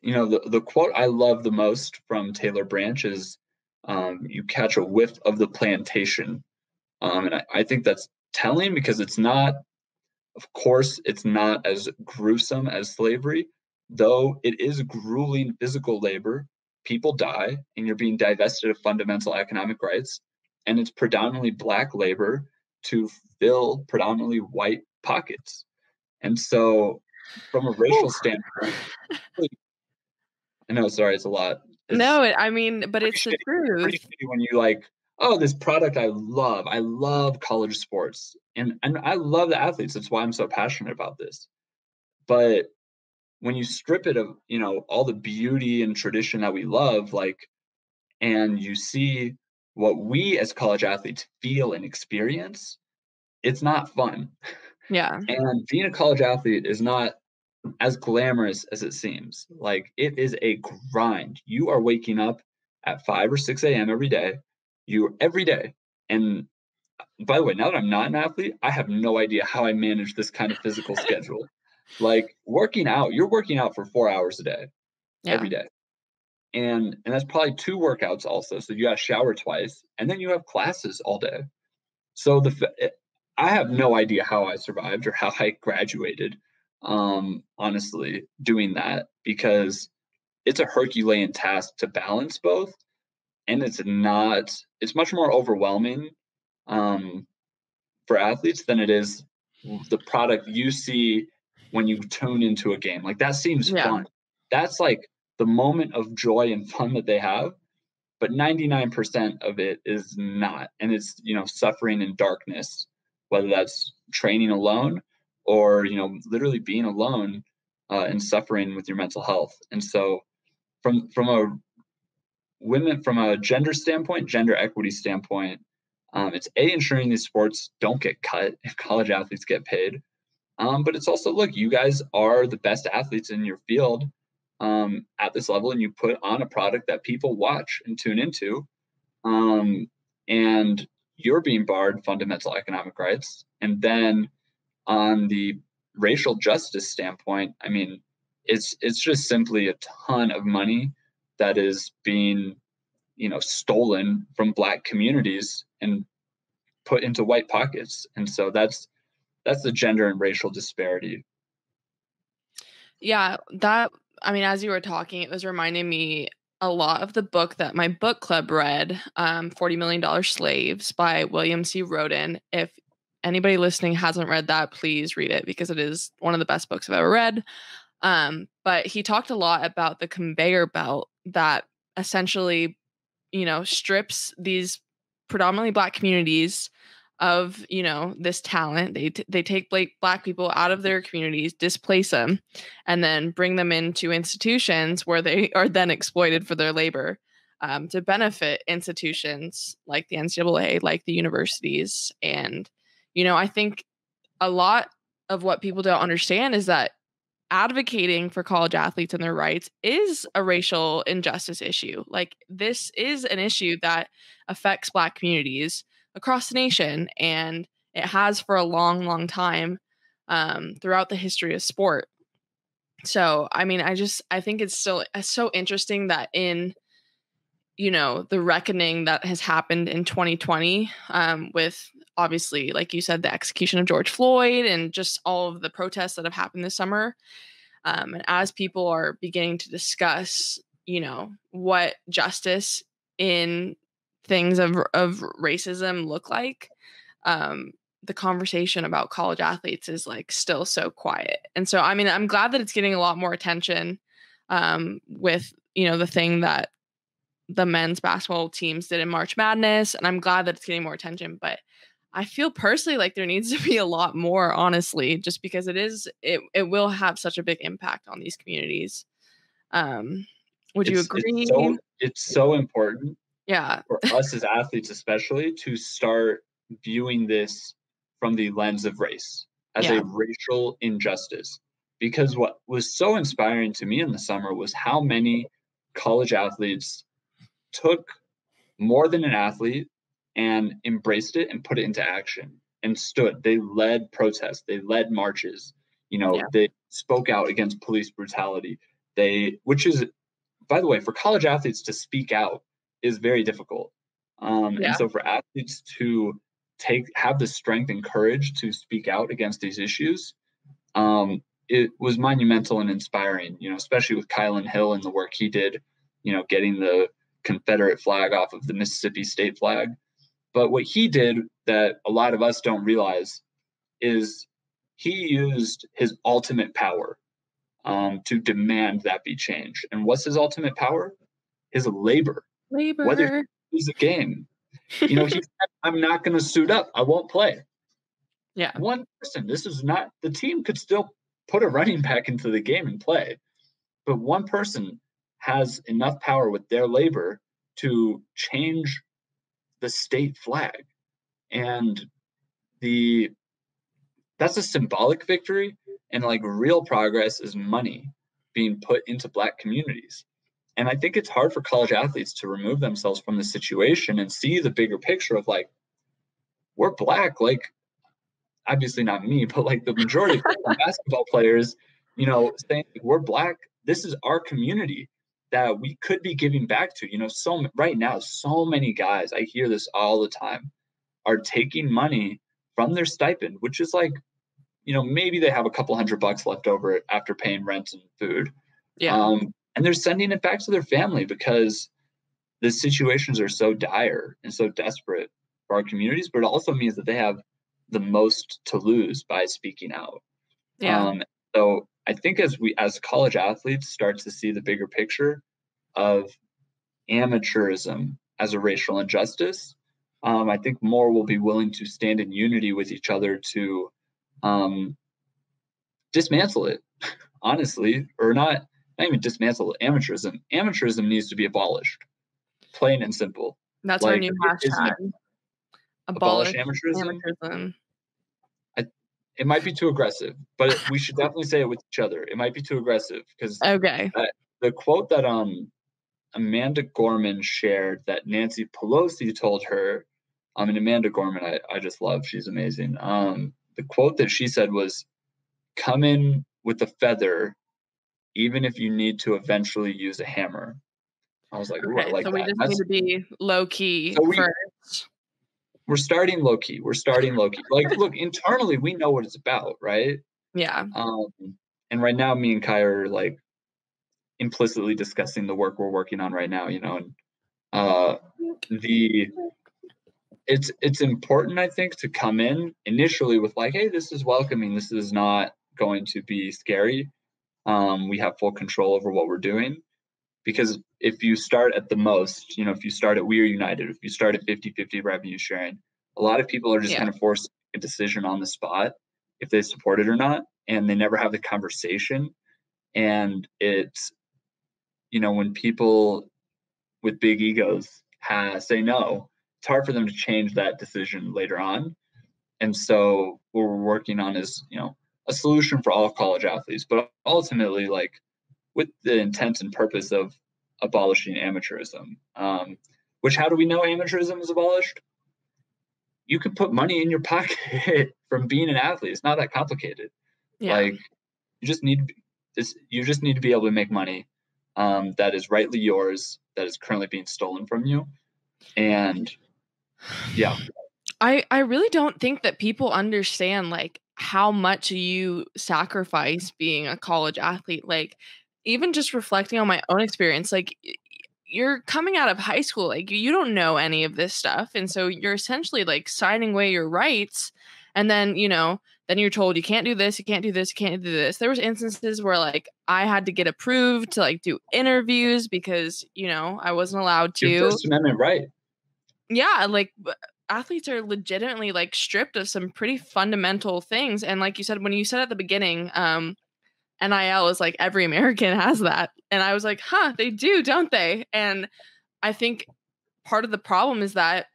you know, the, the quote I love the most from Taylor Branch is, um, you catch a whiff of the plantation. Um, and I, I think that's telling because it's not, of course, it's not as gruesome as slavery, though it is grueling physical labor, people die and you're being divested of fundamental economic rights. And it's predominantly Black labor to fill predominantly white pockets. And so from a racial Ooh. standpoint, I know, sorry, it's a lot. It's no, I mean, but it's the shitty, truth. Pretty shitty when you like, oh, this product I love. I love college sports. And, and I love the athletes. That's why I'm so passionate about this. But when you strip it of, you know, all the beauty and tradition that we love, like, and you see what we as college athletes feel and experience, it's not fun. Yeah. And being a college athlete is not as glamorous as it seems. Like, it is a grind. You are waking up at five or six a.m. every day. You every day. And by the way, now that I'm not an athlete, I have no idea how I manage this kind of physical schedule. Like, working out, you're working out for four hours a day, yeah. every day. And and that's probably two workouts also. So you got to shower twice and then you have classes all day. So the I have no idea how I survived or how I graduated, um, honestly, doing that, because it's a Herculean task to balance both. And it's not, it's much more overwhelming um, for athletes than it is the product you see when you tune into a game. Like, that seems yeah. fun. That's like the moment of joy and fun that they have, but ninety-nine percent of it is not. And it's, you know, suffering in darkness, whether that's training alone or, you know, literally being alone uh, and suffering with your mental health. And so from, from a women, from a gender standpoint, gender equity standpoint, um, it's A, ensuring these sports don't get cut if college athletes get paid. Um, but it's also, look, you guys are the best athletes in your field um, at this level, and you put on a product that people watch and tune into. Um, and you're being barred fundamental economic rights. And then on the racial justice standpoint, I mean, it's it's just simply a ton of money that is being, you know, stolen from Black communities and put into white pockets. And so that's that's the gender and racial disparity. Yeah, that, I mean, as you were talking, it was reminding me a lot of the book that my book club read, um, forty million dollar Slaves by William C. Roden. If anybody listening hasn't read that, please read it, because it is one of the best books I've ever read. Um, but he talked a lot about the conveyor belt that essentially, you know, strips these predominantly Black communities of, you know, this talent. They t- they take black, black people out of their communities, displace them, and then bring them into institutions where they are then exploited for their labor um, to benefit institutions like the N C double A, like the universities. And, you know, I think a lot of what people don't understand is that advocating for college athletes and their rights is a racial injustice issue. Like, this is an issue that affects Black communities across the nation, and it has for a long, long time um, throughout the history of sport. So, I mean, I just, I think it's still it's so interesting that in, you know, the reckoning that has happened in twenty twenty um, with obviously, like you said, the execution of George Floyd and just all of the protests that have happened this summer. Um, and as people are beginning to discuss, you know, what justice in things of of racism look like, um, the conversation about college athletes is like still so quiet. And so, I mean, I'm glad that it's getting a lot more attention um, with, you know, the thing that the men's basketball teams did in March Madness. And I'm glad that it's getting more attention, but I feel personally like there needs to be a lot more, honestly, just because it is, it, it will have such a big impact on these communities. Um, would it's, you agree? It's so, it's so important yeah. for us as athletes, especially, to start viewing this from the lens of race as yeah. a racial injustice, because what was so inspiring to me in the summer was how many college athletes took more than an athlete and embraced it and put it into action and stood. They led protests. They led marches. You know, yeah. they spoke out against police brutality. They, which is, by the way, for college athletes to speak out is very difficult. Um, yeah. And so for athletes to take, have the strength and courage to speak out against these issues, um, it was monumental and inspiring, you know, especially with Kylin Hill and the work he did, you know, getting the Confederate flag off of the Mississippi state flag. But what he did that a lot of us don't realize is he used his ultimate power um, to demand that be changed. And what's his ultimate power? His labor. Labor. Whether he loses a game. You know, he said, I'm not going to suit up. I won't play. Yeah. One person, this is not, the team could still put a running back into the game and play. But one person has enough power with their labor to change the state flag. And the that's a symbolic victory. And like real progress is money being put into Black communities. And I think it's hard for college athletes to remove themselves from the situation and see the bigger picture of like, we're Black, like obviously not me, but like the majority of basketball players, you know, saying we're Black, this is our community that we could be giving back to. You know, so right now, so many guys, I hear this all the time, are taking money from their stipend, which is like, you know, maybe they have a couple hundred bucks left over after paying rent and food. Yeah. Um, and they're sending it back to their family because the situations are so dire and so desperate for our communities, but it also means that they have the most to lose by speaking out. Yeah. Um, so I think as we, as college athletes start to see the bigger picture of amateurism as a racial injustice, um, I think more will be willing to stand in unity with each other to um, dismantle it, honestly, or not, not even dismantle it, amateurism. Amateurism needs to be abolished, plain and simple. That's like, our new hashtag. Abolish, abolish amateurism. amateurism. I, it might be too aggressive, but it, we should definitely say it with each other. It might be too aggressive because okay. uh, the quote that um Amanda Gorman shared that Nancy Pelosi told her, I mean, Amanda Gorman, I, I just love. She's amazing. Um, the quote that she said was, "Come in with a feather, even if you need to eventually use a hammer." I was like, okay, ooh, I like so that. We just That's, need to be low key so we, first. We're starting low key. We're starting low key. Like, look, internally, we know what it's about, right? Yeah. Um, and right now, me and Kai are like implicitly discussing the work we're working on right now, you know, and uh, the it's it's important, I think, to come in initially with like, hey, this is welcoming. This is not going to be scary. Um, we have full control over what we're doing. Because if you start at the most, you know, if you start at We Are United, if you start at fifty-fifty revenue sharing, a lot of people are just yeah. kind of forced to make a decision on the spot if they support it or not. And they never have the conversation. And it's, you know, when people with big egos ha- say no, it's hard for them to change that decision later on. And so what we're working on is, you know, a solution for all college athletes, but ultimately like, with the intent and purpose of abolishing amateurism, um, which how do we know amateurism is abolished? You can put money in your pocket from being an athlete. It's not that complicated. Yeah. Like you just need to be, this, you just need to be able to make money um, that is rightly yours, that is currently being stolen from you. And yeah. I, I really don't think that people understand like how much you sacrifice being a college athlete. Like, even just reflecting on my own experience, like you're coming out of high school, like you don't know any of this stuff. And so you're essentially like signing away your rights. And then, you know, then you're told you can't do this, you can't do this, you can't do this. There was instances where like I had to get approved to like do interviews because, you know, I wasn't allowed to. Your First Amendment right. Yeah. Like athletes are legitimately like stripped of some pretty fundamental things. And like you said, when you said at the beginning, um, N I L is like every American has that. And I was like, huh, they do, don't they? And I think part of the problem is that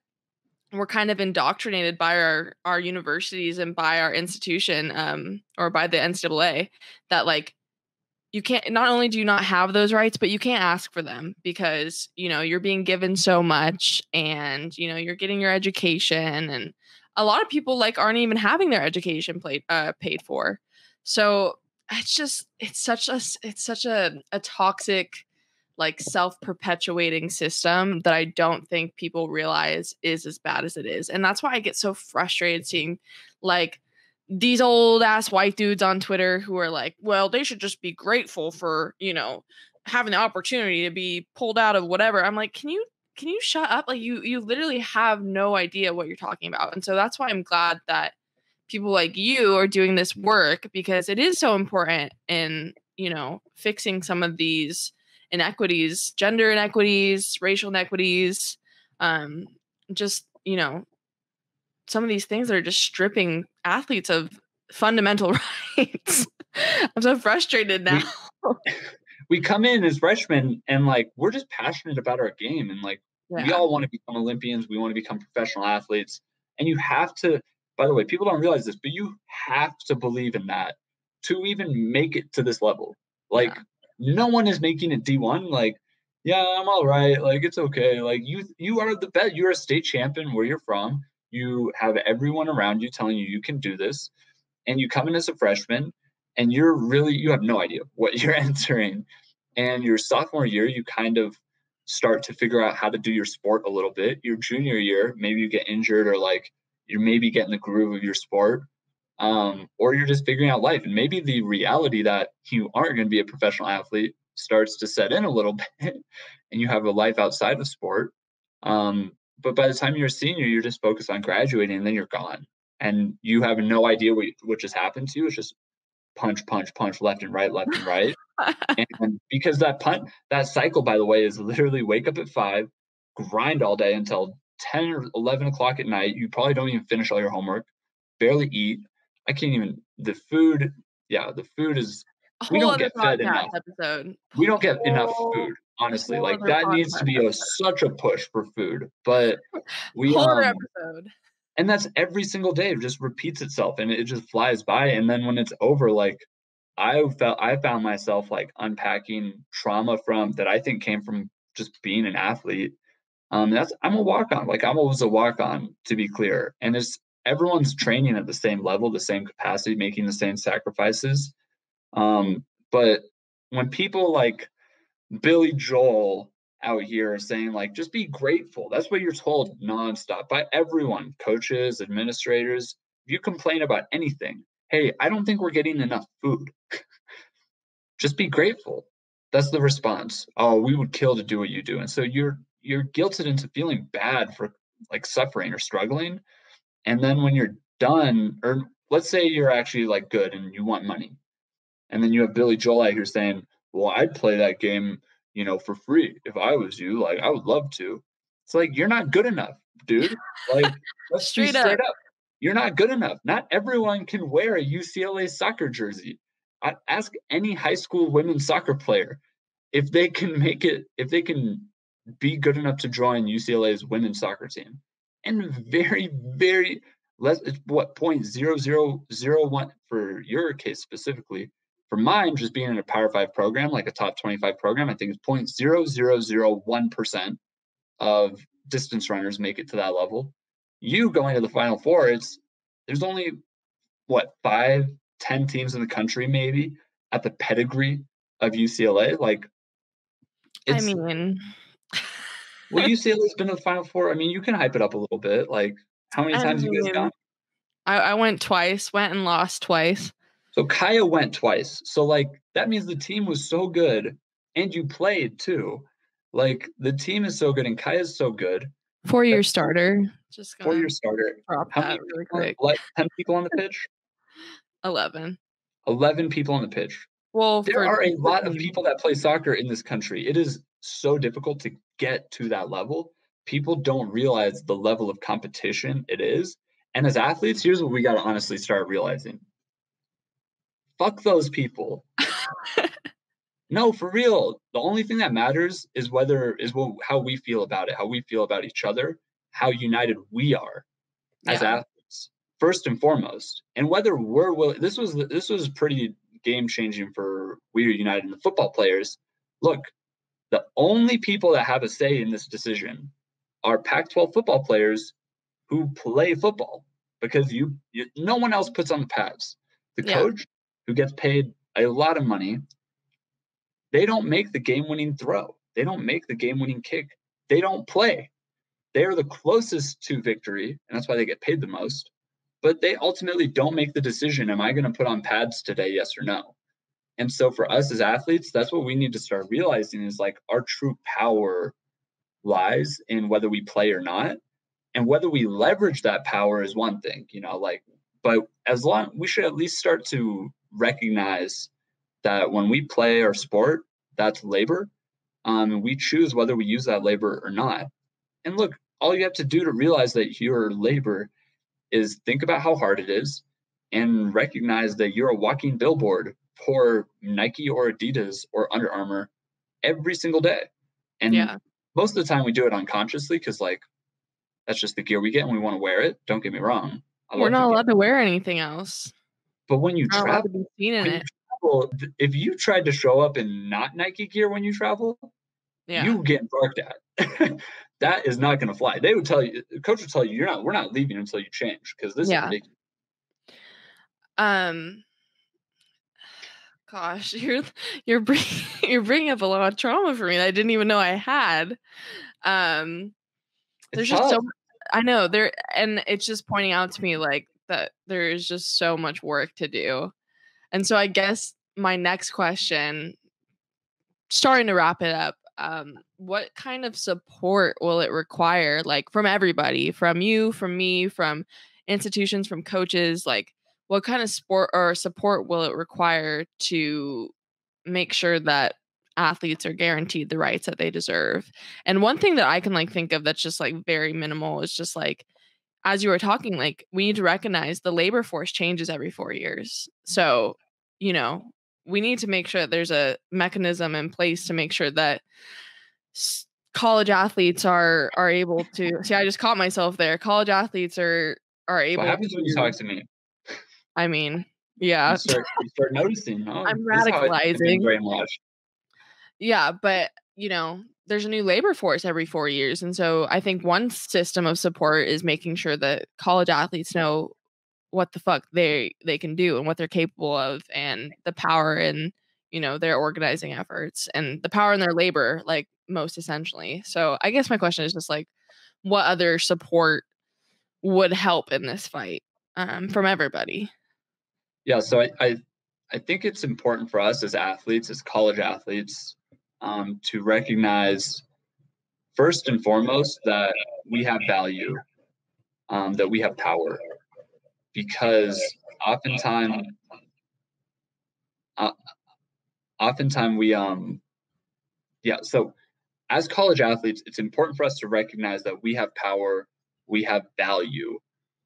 we're kind of indoctrinated by our, our universities and by our institution um, or by the N C double A that like you can't, not only do you not have those rights, but you can't ask for them because, you know, you're being given so much and, you know, you're getting your education. And a lot of people like aren't even having their education played, uh, paid for. So it's just, it's such a, it's such a, a toxic, like self-perpetuating system that I don't think people realize is as bad as it is. And that's why I get so frustrated seeing like these old ass white dudes on Twitter who are like, well, they should just be grateful for, you know, having the opportunity to be pulled out of whatever. I'm like, can you can you shut up? Like, you you literally have no idea what you're talking about. And so that's why I'm glad that people like you are doing this work, because it is so important in, you know, fixing some of these inequities, gender inequities, racial inequities, um, just, you know, some of these things that are just stripping athletes of fundamental rights. I'm so frustrated now. We, we come in as freshmen and like, we're just passionate about our game. And like, yeah. we all want to become Olympians. We want to become professional athletes. And you have to, by the way, people don't realize this, but you have to believe in that to even make it to this level. Like, yeah. no one is making it D one. Like, yeah, I'm all right. Like, it's okay. Like, you, you are the best. You're a state champion where you're from. You have everyone around you telling you you can do this, and you come in as a freshman and you're really, you have no idea what you're entering. And your sophomore year, you kind of start to figure out how to do your sport a little bit. Your junior year, maybe you get injured, or like you're maybe getting the groove of your sport, um, or you're just figuring out life. And maybe the reality that you aren't going to be a professional athlete starts to set in a little bit, and you have a life outside of sport. Um, But by the time you're a senior, you're just focused on graduating, and then you're gone. And you have no idea what, what just happened to you. It's just punch, punch, punch, left and right, left and right. And because that punt, that cycle, by the way, is literally wake up at five, grind all day until ten or eleven o'clock at night. You probably don't even finish all your homework, barely eat. I can't even, the food, yeah, the food is, we don't get fed enough. Episode. We don't get enough food. Honestly, like that needs to be a, such a push for food, but we, um, episode. And that's every single day. It just repeats itself and it just flies by. And then when it's over, like I felt, I found myself like unpacking trauma from that I think came from just being an athlete. Um, that's, I'm a walk-on, like I'm always a walk-on, to be clear. And it's everyone's training at the same level, the same capacity, making the same sacrifices. Um, but when people like Billy Joel out here saying like, just be grateful. That's what you're told nonstop by everyone, coaches, administrators. If you complain about anything, hey, I don't think we're getting enough food. Just be grateful. That's the response. Oh, we would kill to do what you do. And so you're, you're guilted into feeling bad for like suffering or struggling. And then when you're done, or let's say you're actually like good and you want money. And then you have Billy Joel out here saying, well, I'd play that game, you know, for free. If I was you, like, I would love to. It's like, you're not good enough, dude. Like, let's straight, straight up. up. You're not good enough. Not everyone can wear a U C L A soccer jersey. I ask any high school women's soccer player if they can make it, if they can be good enough to join U C L A's women's soccer team. And very, very less, it's what, zero point zero zero zero one for your case specifically. For mine, just being in a Power Five program, like a top twenty-five program, I think it's zero point zero zero zero one percent of distance runners make it to that level. You going to the Final Four, it's there's only what five, ten teams in the country maybe at the pedigree of U C L A. Like, it's, I mean, well, U C L A's been to the Final Four. I mean, you can hype it up a little bit. Like, how many times I mean, have you guys gone? I, I went twice, went and lost twice. So Kaya went twice. So like, that means the team was so good and you played too. Like the team is so good and Kaya's so good. Four-year starter. Just four-year starter. How many really quick. Like ten people on the pitch? Eleven. Eleven people on the pitch. Well, there are a lot of people that play soccer in this country. It is so difficult to get to that level. People don't realize the level of competition it is. And as athletes, here's what we got to honestly start realizing. Fuck those people. No, for real. The only thing that matters is whether is what, how we feel about it, how we feel about each other, how united we are yeah. as athletes, first and foremost, and whether we're willing. This was this was pretty game changing for We Are United and the football players. Look, the only people that have a say in this decision are Pac twelve football players who play football, because you, you no one else puts on the pads. The yeah. coach, who gets paid a lot of money, they don't make the game-winning throw. They don't make the game-winning kick. They don't play. They are the closest to victory, and that's why they get paid the most. but they ultimately don't make the decision, am I going to put on pads today, yes or no? And so for us as athletes, that's what we need to start realizing is like our true power lies in whether we play or not. And whether we leverage that power is one thing, you know, like, but as long, we should at least start to recognize that when we play our sport, that's labor. Um, and we choose whether we use that labor or not. And look, all you have to do to realize that your labor is think about how hard it is and recognize that you're a walking billboard for Nike or Adidas or Under Armour every single day. And yeah. most of the time we do it unconsciously because like, that's just the gear we get and we want to wear it. Don't get me wrong. I We're not allowed to wear anything else. But when you travel, to be seen in it. You travel, if you tried to show up in not Nike gear when you travel, yeah. you get barked at. That is not going to fly. They would tell you, coach would tell you, you're not, we're not leaving until you change because this yeah. is ridiculous. Um, gosh, you're you're bringing you're bringing up a lot of trauma for me that I didn't even know I had. Um, there's it's just tough. so I know there, and it's just pointing out to me like that there is just so much work to do, and so I guess my next question, starting to wrap it up. Um, what kind of support will it require, like from everybody, from you, from me, from institutions, from coaches? Like, what kind of sport or support will it require to make sure that athletes are guaranteed the rights that they deserve? And one thing that I can like think of that's just like very minimal is just like, as you were talking, like we need to recognize the labor force changes every four years. So, you know, we need to make sure that there's a mechanism in place to make sure that college athletes are are able to see. I just caught myself there. College athletes are are able. What happens to, when you talk to me? I mean, yeah. You start, you start noticing. Oh, I'm radicalizing. Yeah, but you know, there's a new labor force every four years, and so I think one system of support is making sure that college athletes know what the fuck they they can do and what they're capable of and the power in, you know, their organizing efforts and the power in their labor, like most essentially. So I guess my question is just like, what other support would help in this fight um, from everybody? Yeah. So I, I, I think it's important for us as athletes, as college athletes, um, to recognize first and foremost that we have value, um, that we have power. Because oftentimes, uh, oftentimes we, um, yeah, so as college athletes, it's important for us to recognize that we have power, we have value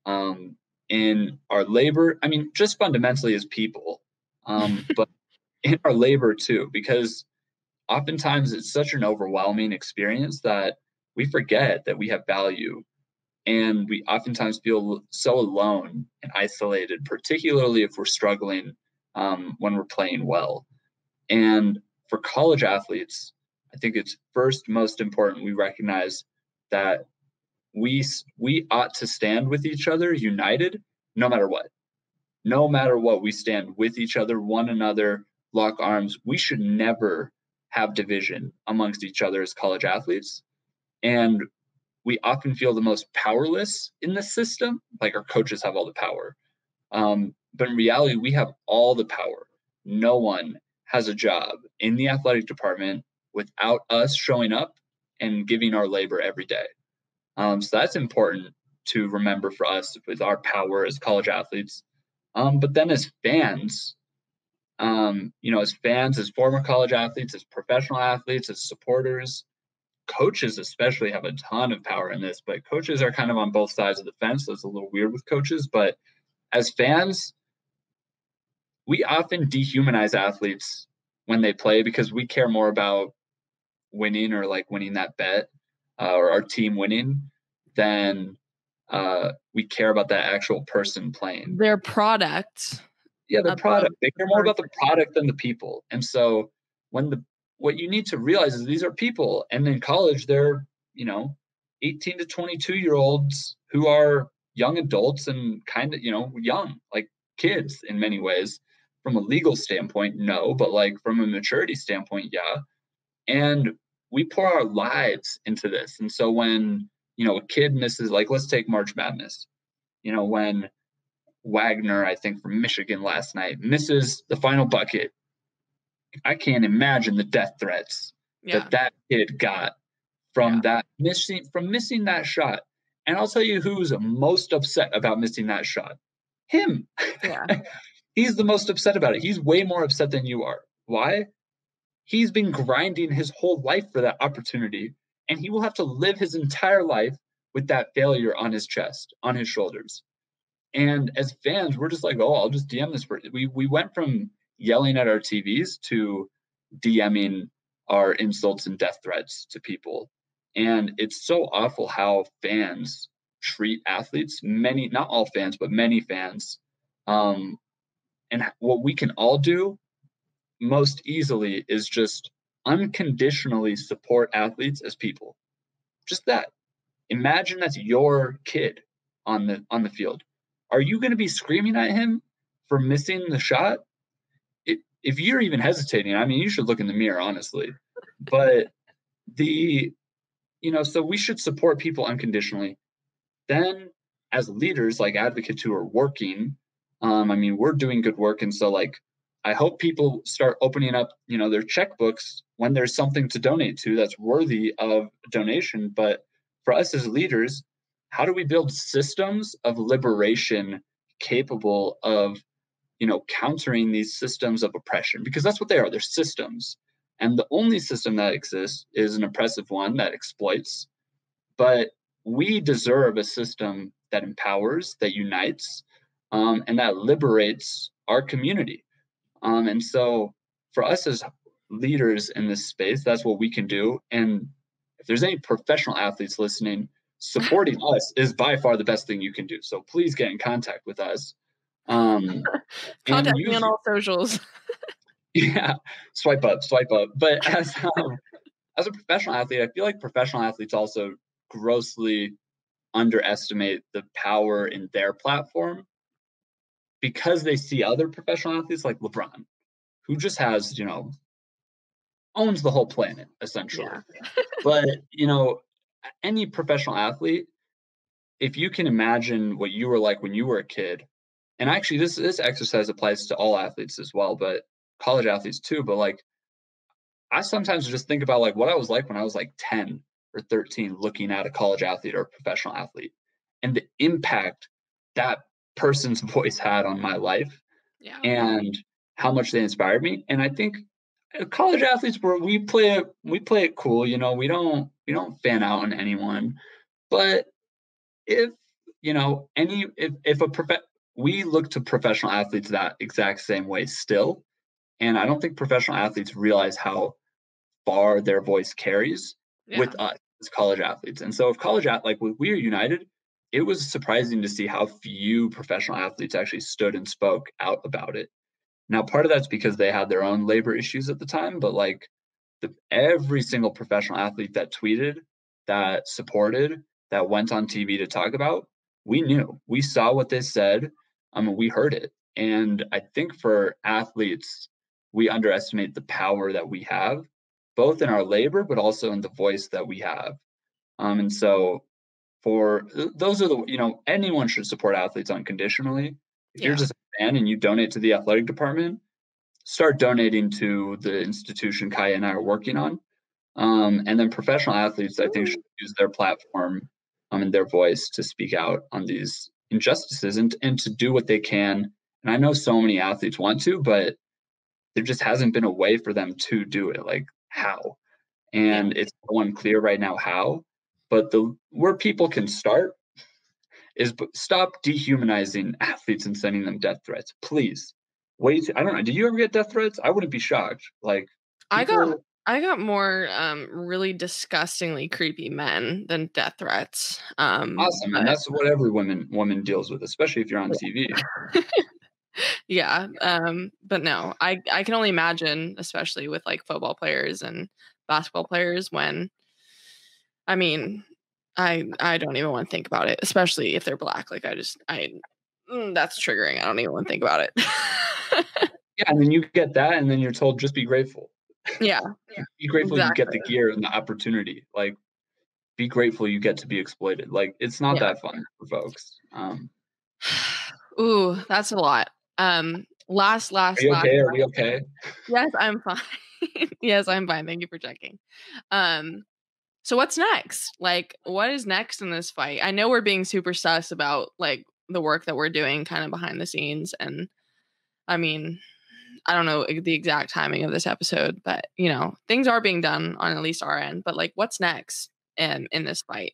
um, in our labor. I mean, just fundamentally as people, um, but in our labor too, because oftentimes it's such an overwhelming experience that we forget that we have value. And we oftentimes feel so alone and isolated, particularly if we're struggling um, when we're playing well. And for college athletes, I think it's first most important we recognize that we we ought to stand with each other united, no matter what. No matter what, we stand with each other, one another, lock arms. We should never have division amongst each other as college athletes. And we often feel the most powerless in the system, like our coaches have all the power. Um, but in reality, we have all the power. No one has a job in the athletic department without us showing up and giving our labor every day. Um, so that's important to remember for us with our power as college athletes. Um, but then as fans, um, you know, as fans, as former college athletes, as professional athletes, as supporters, coaches especially have a ton of power in this, but coaches are kind of on both sides of the fence. So it's a little weird with coaches, but as fans, we often dehumanize athletes when they play because we care more about winning or like winning that bet uh, or our team winning than uh, we care about that actual person playing. Their product. Yeah, their product. They care more about the product than the people. And so when the what you need to realize is these are people, and in college, they're, you know, eighteen to twenty-two year olds who are young adults and kind of, you know, young, like kids in many ways. From a legal standpoint, no, but like from a maturity standpoint, yeah. And we pour our lives into this. And so when, you know, a kid misses, like, let's take March Madness, you know, when Wagner, I think, from Michigan last night, misses the final bucket. I can't imagine the death threats yeah. that that kid got from yeah. that missing from missing that shot. And I'll tell you who's most upset about missing that shot. Him. Yeah. He's the most upset about it. He's way more upset than you are. Why? He's been grinding his whole life for that opportunity, and he will have to live his entire life with that failure on his chest, on his shoulders. And as fans, we're just like, oh, I'll just D M this person. We, we went from yelling at our T Vs to DMing our insults and death threats to people. And it's so awful how fans treat athletes, many, not all fans, but many fans. Um, and what we can all do most easily is just unconditionally support athletes as people. Just that. Imagine that's your kid on the on the field. Are you going to be screaming at him for missing the shot? It, if you're even hesitating, I mean, you should look in the mirror, honestly. But the, you know, so we should support people unconditionally. Then as leaders, like advocates who are working, um, I mean, we're doing good work. And so like, I hope people start opening up, you know, their checkbooks when there's something to donate to that's worthy of donation. But for us as leaders, how do we build systems of liberation capable of, you know, countering these systems of oppression? Because that's what they are. They're systems. And the only system that exists is an oppressive one that exploits. But we deserve a system that empowers, that unites, um, and that liberates our community. Um, and so for us as leaders in this space, that's what we can do. And if there's any professional athletes listening, supporting us is by far the best thing you can do. So please get in contact with us. Um, contact me on all socials. Yeah, swipe up, swipe up. But as, um, as a professional athlete, I feel like professional athletes also grossly underestimate the power in their platform because they see other professional athletes like LeBron, who just has, you know, owns the whole planet, essentially. Yeah. But, you know, any professional athlete, if you can imagine what you were like when you were a kid, and actually this, this exercise applies to all athletes as well, but college athletes too. But like, I sometimes just think about like what I was like when I was like ten or thirteen, looking at a college athlete or a professional athlete and the impact that person's voice had on my life yeah. and how much they inspired me. And I think college athletes, we play it, we play it cool. You know, we don't, we don't fan out on anyone, but if, you know, any, if, if a prof, we look to professional athletes that exact same way still. And I don't think professional athletes realize how far their voice carries yeah. with us as college athletes. And so if college, like with We Are United, it was surprising to see how few professional athletes actually stood and spoke out about it. Now, part of that's because they had their own labor issues at the time, but like the, every single professional athlete that tweeted, that supported, that went on T V to talk about, we knew. We saw what they said. I mean, we heard it. And I think for athletes, we underestimate the power that we have, both in our labor, but also in the voice that we have. Um, and so for those are the, you know, anyone should support athletes unconditionally. If yeah. you're just a fan and you donate to the athletic department, start donating to the institution Kaya and I are working on. Um, and then professional athletes, I think, should use their platform um, and their voice to speak out on these injustices and, and to do what they can. And I know so many athletes want to, but there just hasn't been a way for them to do it. Like how? And it's so unclear right now how. But the where people can start is stop dehumanizing athletes and sending them death threats. Please. Wait. I don't know. Did you ever get death threats? I wouldn't be shocked. Like I got are... I got more um, really disgustingly creepy men than death threats. Um, awesome. But... And that's what every woman woman deals with, especially if you're on T V. Yeah. Um, but no, I, I can only imagine, especially with like football players and basketball players when, I mean, I, I don't even want to think about it, especially if they're black. Like I just, I, that's triggering. I don't even want to think about it. Yeah. And then you get that and then you're told, just be grateful. Yeah. Be grateful exactly. You get the gear and the opportunity. Like be grateful you get to be exploited. Like it's not yeah. that fun for folks. Um, Ooh, that's a lot. Um, last, last, Are you last, okay? Last, Are we okay? Yes, I'm fine. Yes, I'm fine. Thank you for checking. Um, so what's next? Like, what is next in this fight? I know we're being super sus about like the work that we're doing kind of behind the scenes. And I mean, I don't know the exact timing of this episode, but you know, things are being done on at least our end, but like what's next in, in this fight?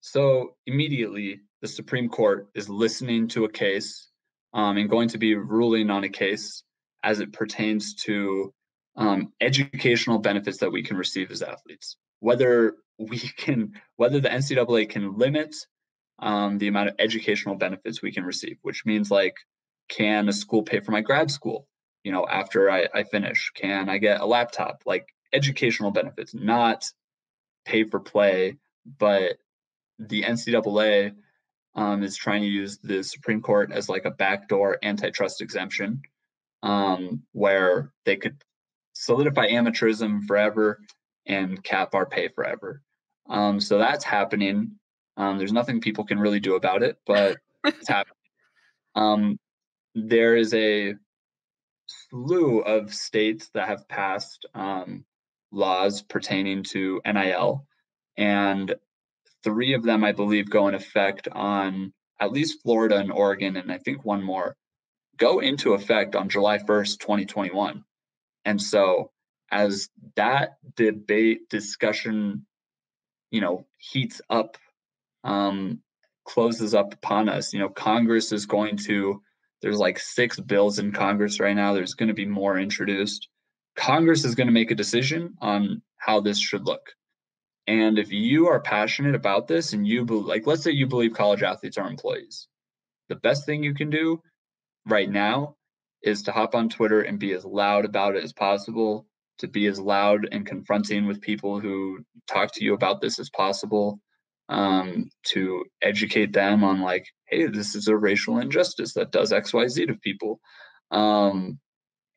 So immediately the Supreme Court is listening to a case um, and going to be ruling on a case as it pertains to um, educational benefits that we can receive as athletes, whether we can, whether the N C double A can limit um, the amount of educational benefits we can receive, which means like, can a school pay for my grad school? You know, after I, I finish, can I get a laptop? Like educational benefits, not pay for play, but the N C double A um, is trying to use the Supreme Court as like a backdoor antitrust exemption um, where they could solidify amateurism forever and cap our pay forever. Um, so that's happening. Um, there's nothing people can really do about it, but it's happening. Um, there is a slew of states that have passed um, laws pertaining to N I L, and three of them, I believe, go in effect on at least Florida and Oregon, and I think one more, go into effect on July first, twenty twenty-one. And so as that debate discussion, you know, heats up, um, closes up upon us, you know, Congress is going to, there's like six bills in Congress right now. There's going to be more introduced. Congress is going to make a decision on how this should look. And if you are passionate about this and you believe, like, let's say you believe college athletes are employees, the best thing you can do right now is to hop on Twitter and be as loud about it as possible, to be as loud and confronting with people who talk to you about this as possible, um, to educate them on like, hey, this is a racial injustice that does X, Y, Z to people. Um,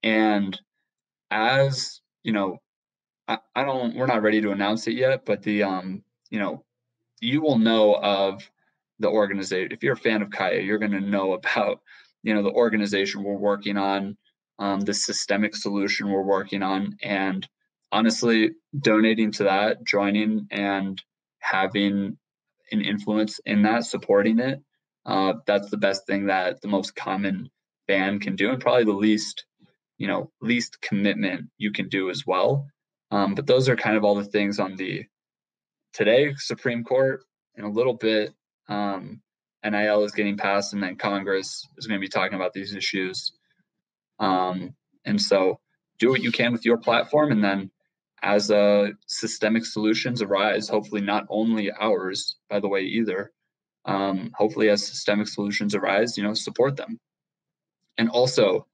and as, you know, I don't, we're not ready to announce it yet, but the, um, you know, you will know of the organization. If you're a fan of Kaya, you're going to know about, you know, the organization we're working on, um, the systemic solution we're working on. And honestly, donating to that, joining and having an influence in that, supporting it, uh, that's the best thing that the most common fan can do, and probably the least, you know, least commitment you can do as well. Um, but those are kind of all the things on the today Supreme Court in a little bit. Um, N I L is getting passed, and then Congress is going to be talking about these issues. Um, and so do what you can with your platform. And then as uh, systemic solutions arise, hopefully not only ours, by the way, either, um, hopefully as systemic solutions arise, you know, support them. And also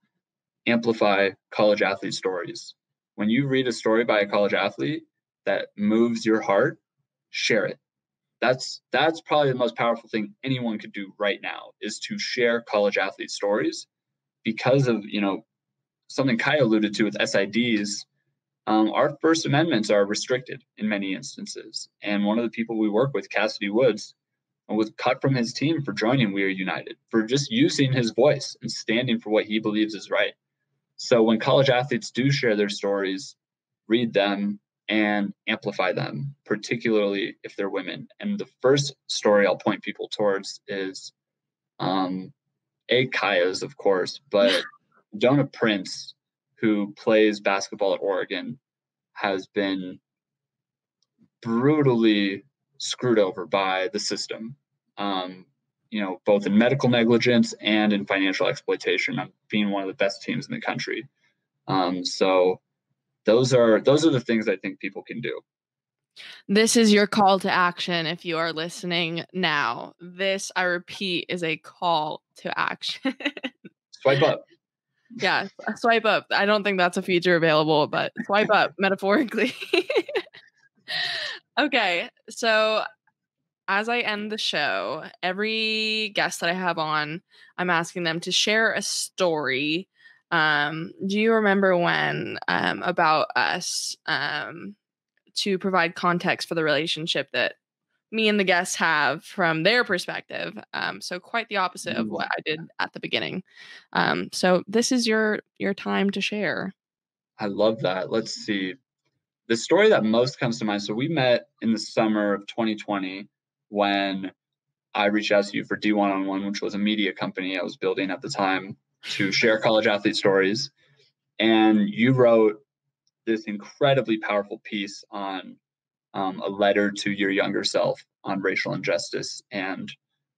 amplify college athlete stories. When you read a story by a college athlete that moves your heart, share it. That's that's probably the most powerful thing anyone could do right now, is to share college athlete stories, because of, you know, something Kai alluded to with S I Ds. Um, our First Amendments are restricted in many instances. And one of the people we work with, Cassidy Woods, was cut from his team for joining We Are United, for just using his voice and standing for what he believes is right. So when college athletes do share their stories, read them and amplify them, particularly if they're women. And the first story I'll point people towards is um, a Kaya's, of course, but Donut Prince, who plays basketball at Oregon, has been brutally screwed over by the system, um, you know, both in medical negligence and in financial exploitation, on being one of the best teams in the country. Um, so those are, those are the things I think people can do. This is your call to action. If you are listening now, this, I repeat, is a call to action. Swipe up. Yeah. Swipe up. I don't think that's a feature available, but swipe up metaphorically. Okay. So as I end the show, every guest that I have on, I'm asking them to share a story. Um, do you remember when um, about us um, to provide context for the relationship that me and the guests have from their perspective. Um, so quite the opposite of what I did at the beginning. Um, so this is your, your time to share. I love that. Let's see. The story that most comes to mind. So we met in the summer of twenty twenty when I reached out to you for D one-on-one, which was a media company I was building at the time to share college athlete stories. And you wrote this incredibly powerful piece on um, a letter to your younger self on racial injustice. And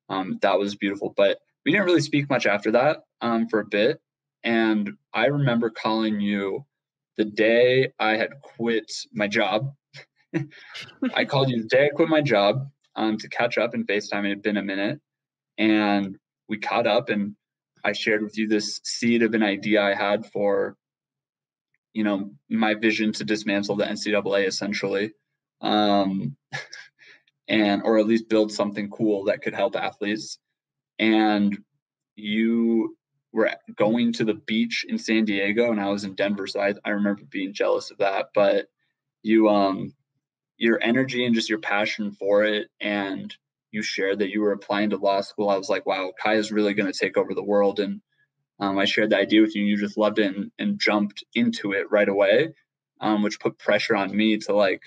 um, that was beautiful, but we didn't really speak much after that um, for a bit. And I remember calling you the day I had quit my job. I called you the day I quit my job um, to catch up and FaceTime. It had been a minute and we caught up, and I shared with you this seed of an idea I had for, you know, my vision to dismantle the N C double A essentially, um, and or at least build something cool that could help athletes. And you were going to the beach in San Diego, and I was in Denver, so I, I remember being jealous of that. But you, um, your energy and just your passion for it, and you shared that you were applying to law school. I was like, wow, Kaya is really going to take over the world. And um, I shared the idea with you, and you just loved it and, and jumped into it right away, um, which put pressure on me to like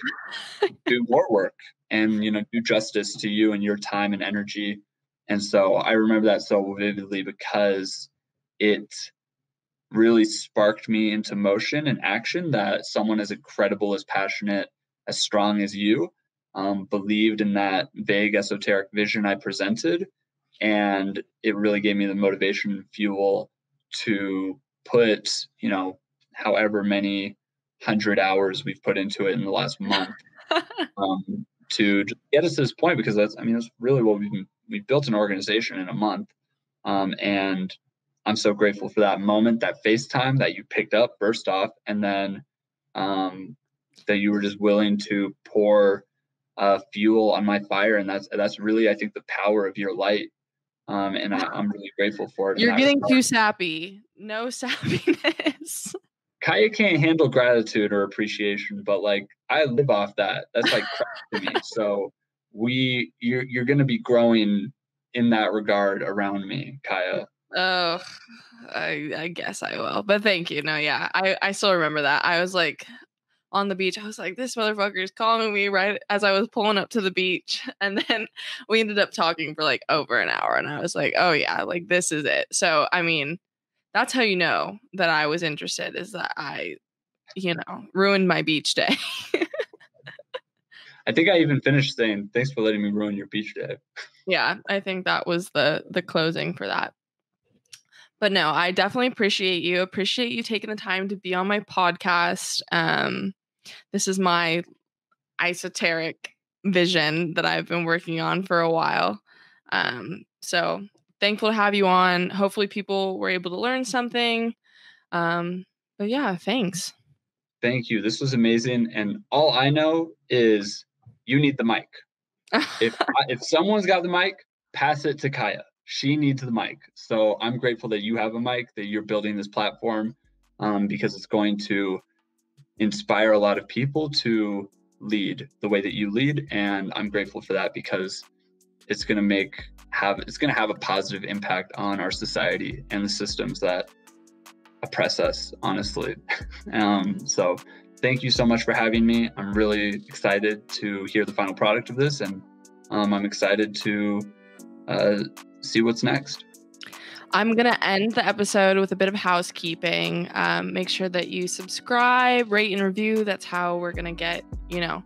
do more work and, you know, do justice to you and your time and energy. And so I remember that so vividly because it really sparked me into motion and action that someone as incredible, as passionate, as strong as you Um, believed in that vague esoteric vision I presented. And it really gave me the motivation and fuel to put, you know, however many hundred hours we've put into it in the last month um, to get us to this point, because that's, I mean, that's really what we've, we built an organization in a month. Um, and I'm so grateful for that moment, that FaceTime that you picked up first off, and then um, that you were just willing to pour Uh, fuel on my fire. And that's, that's really, I think, the power of your light. Um, and I, I'm really grateful for it. You're getting regard. Too sappy. No sappiness. Kaya can't handle gratitude or appreciation, but like I live off that. That's like crap to me. So we, you're, you're going to be growing in that regard around me, Kaya. Oh, I, I guess I will, but thank you. No, yeah. I, I still remember that. I was like, on the beach, I was like, this motherfucker is calling me right as I was pulling up to the beach. And then we ended up talking for like over an hour. And I was like, oh yeah, like this is it. So, I mean, that's how you know that I was interested, is that I, you know, ruined my beach day. I think I even finished saying, thanks for letting me ruin your beach day. Yeah, I think that was the the closing for that. But no, I definitely appreciate you. Appreciate you taking the time to be on my podcast. Um, This is my esoteric vision that I've been working on for a while. Um, so thankful to have you on. Hopefully people were able to learn something. Um, but yeah, thanks. Thank you. This was amazing. And all I know is you need the mic. If I, if someone's got the mic, pass it to Kaya. She needs the mic. So I'm grateful that you have a mic, that you're building this platform, um, because it's going to inspire a lot of people to lead the way that you lead. And I'm grateful for that, because it's going to make have it's going to have a positive impact on our society and the systems that oppress us, honestly. um, so thank you so much for having me. I'm really excited to hear the final product of this, and um, I'm excited to uh, see what's next. I'm going to end the episode with a bit of housekeeping. Um, make sure that you subscribe, rate, and review. That's how we're going to get, you know,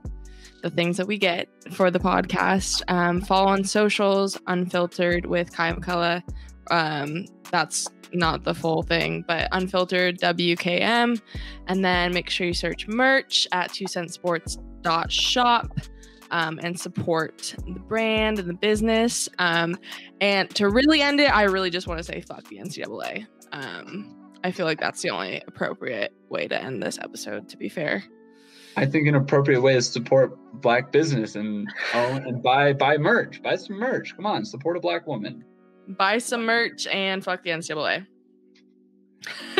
the things that we get for the podcast. Um, follow on socials, Unfiltered with Kaya McCullough. Um, that's not the full thing, but Unfiltered W K M. And then make sure you search merch at two cent sports dot shop. Um, and support the brand and the business. Um, and to really end it, I really just want to say fuck the N C double A. Um, I feel like that's the only appropriate way to end this episode, to be fair. I think an appropriate way is support Black business and own and buy, buy merch. Buy some merch. Come on, support a Black woman. Buy some merch and fuck the N C double A.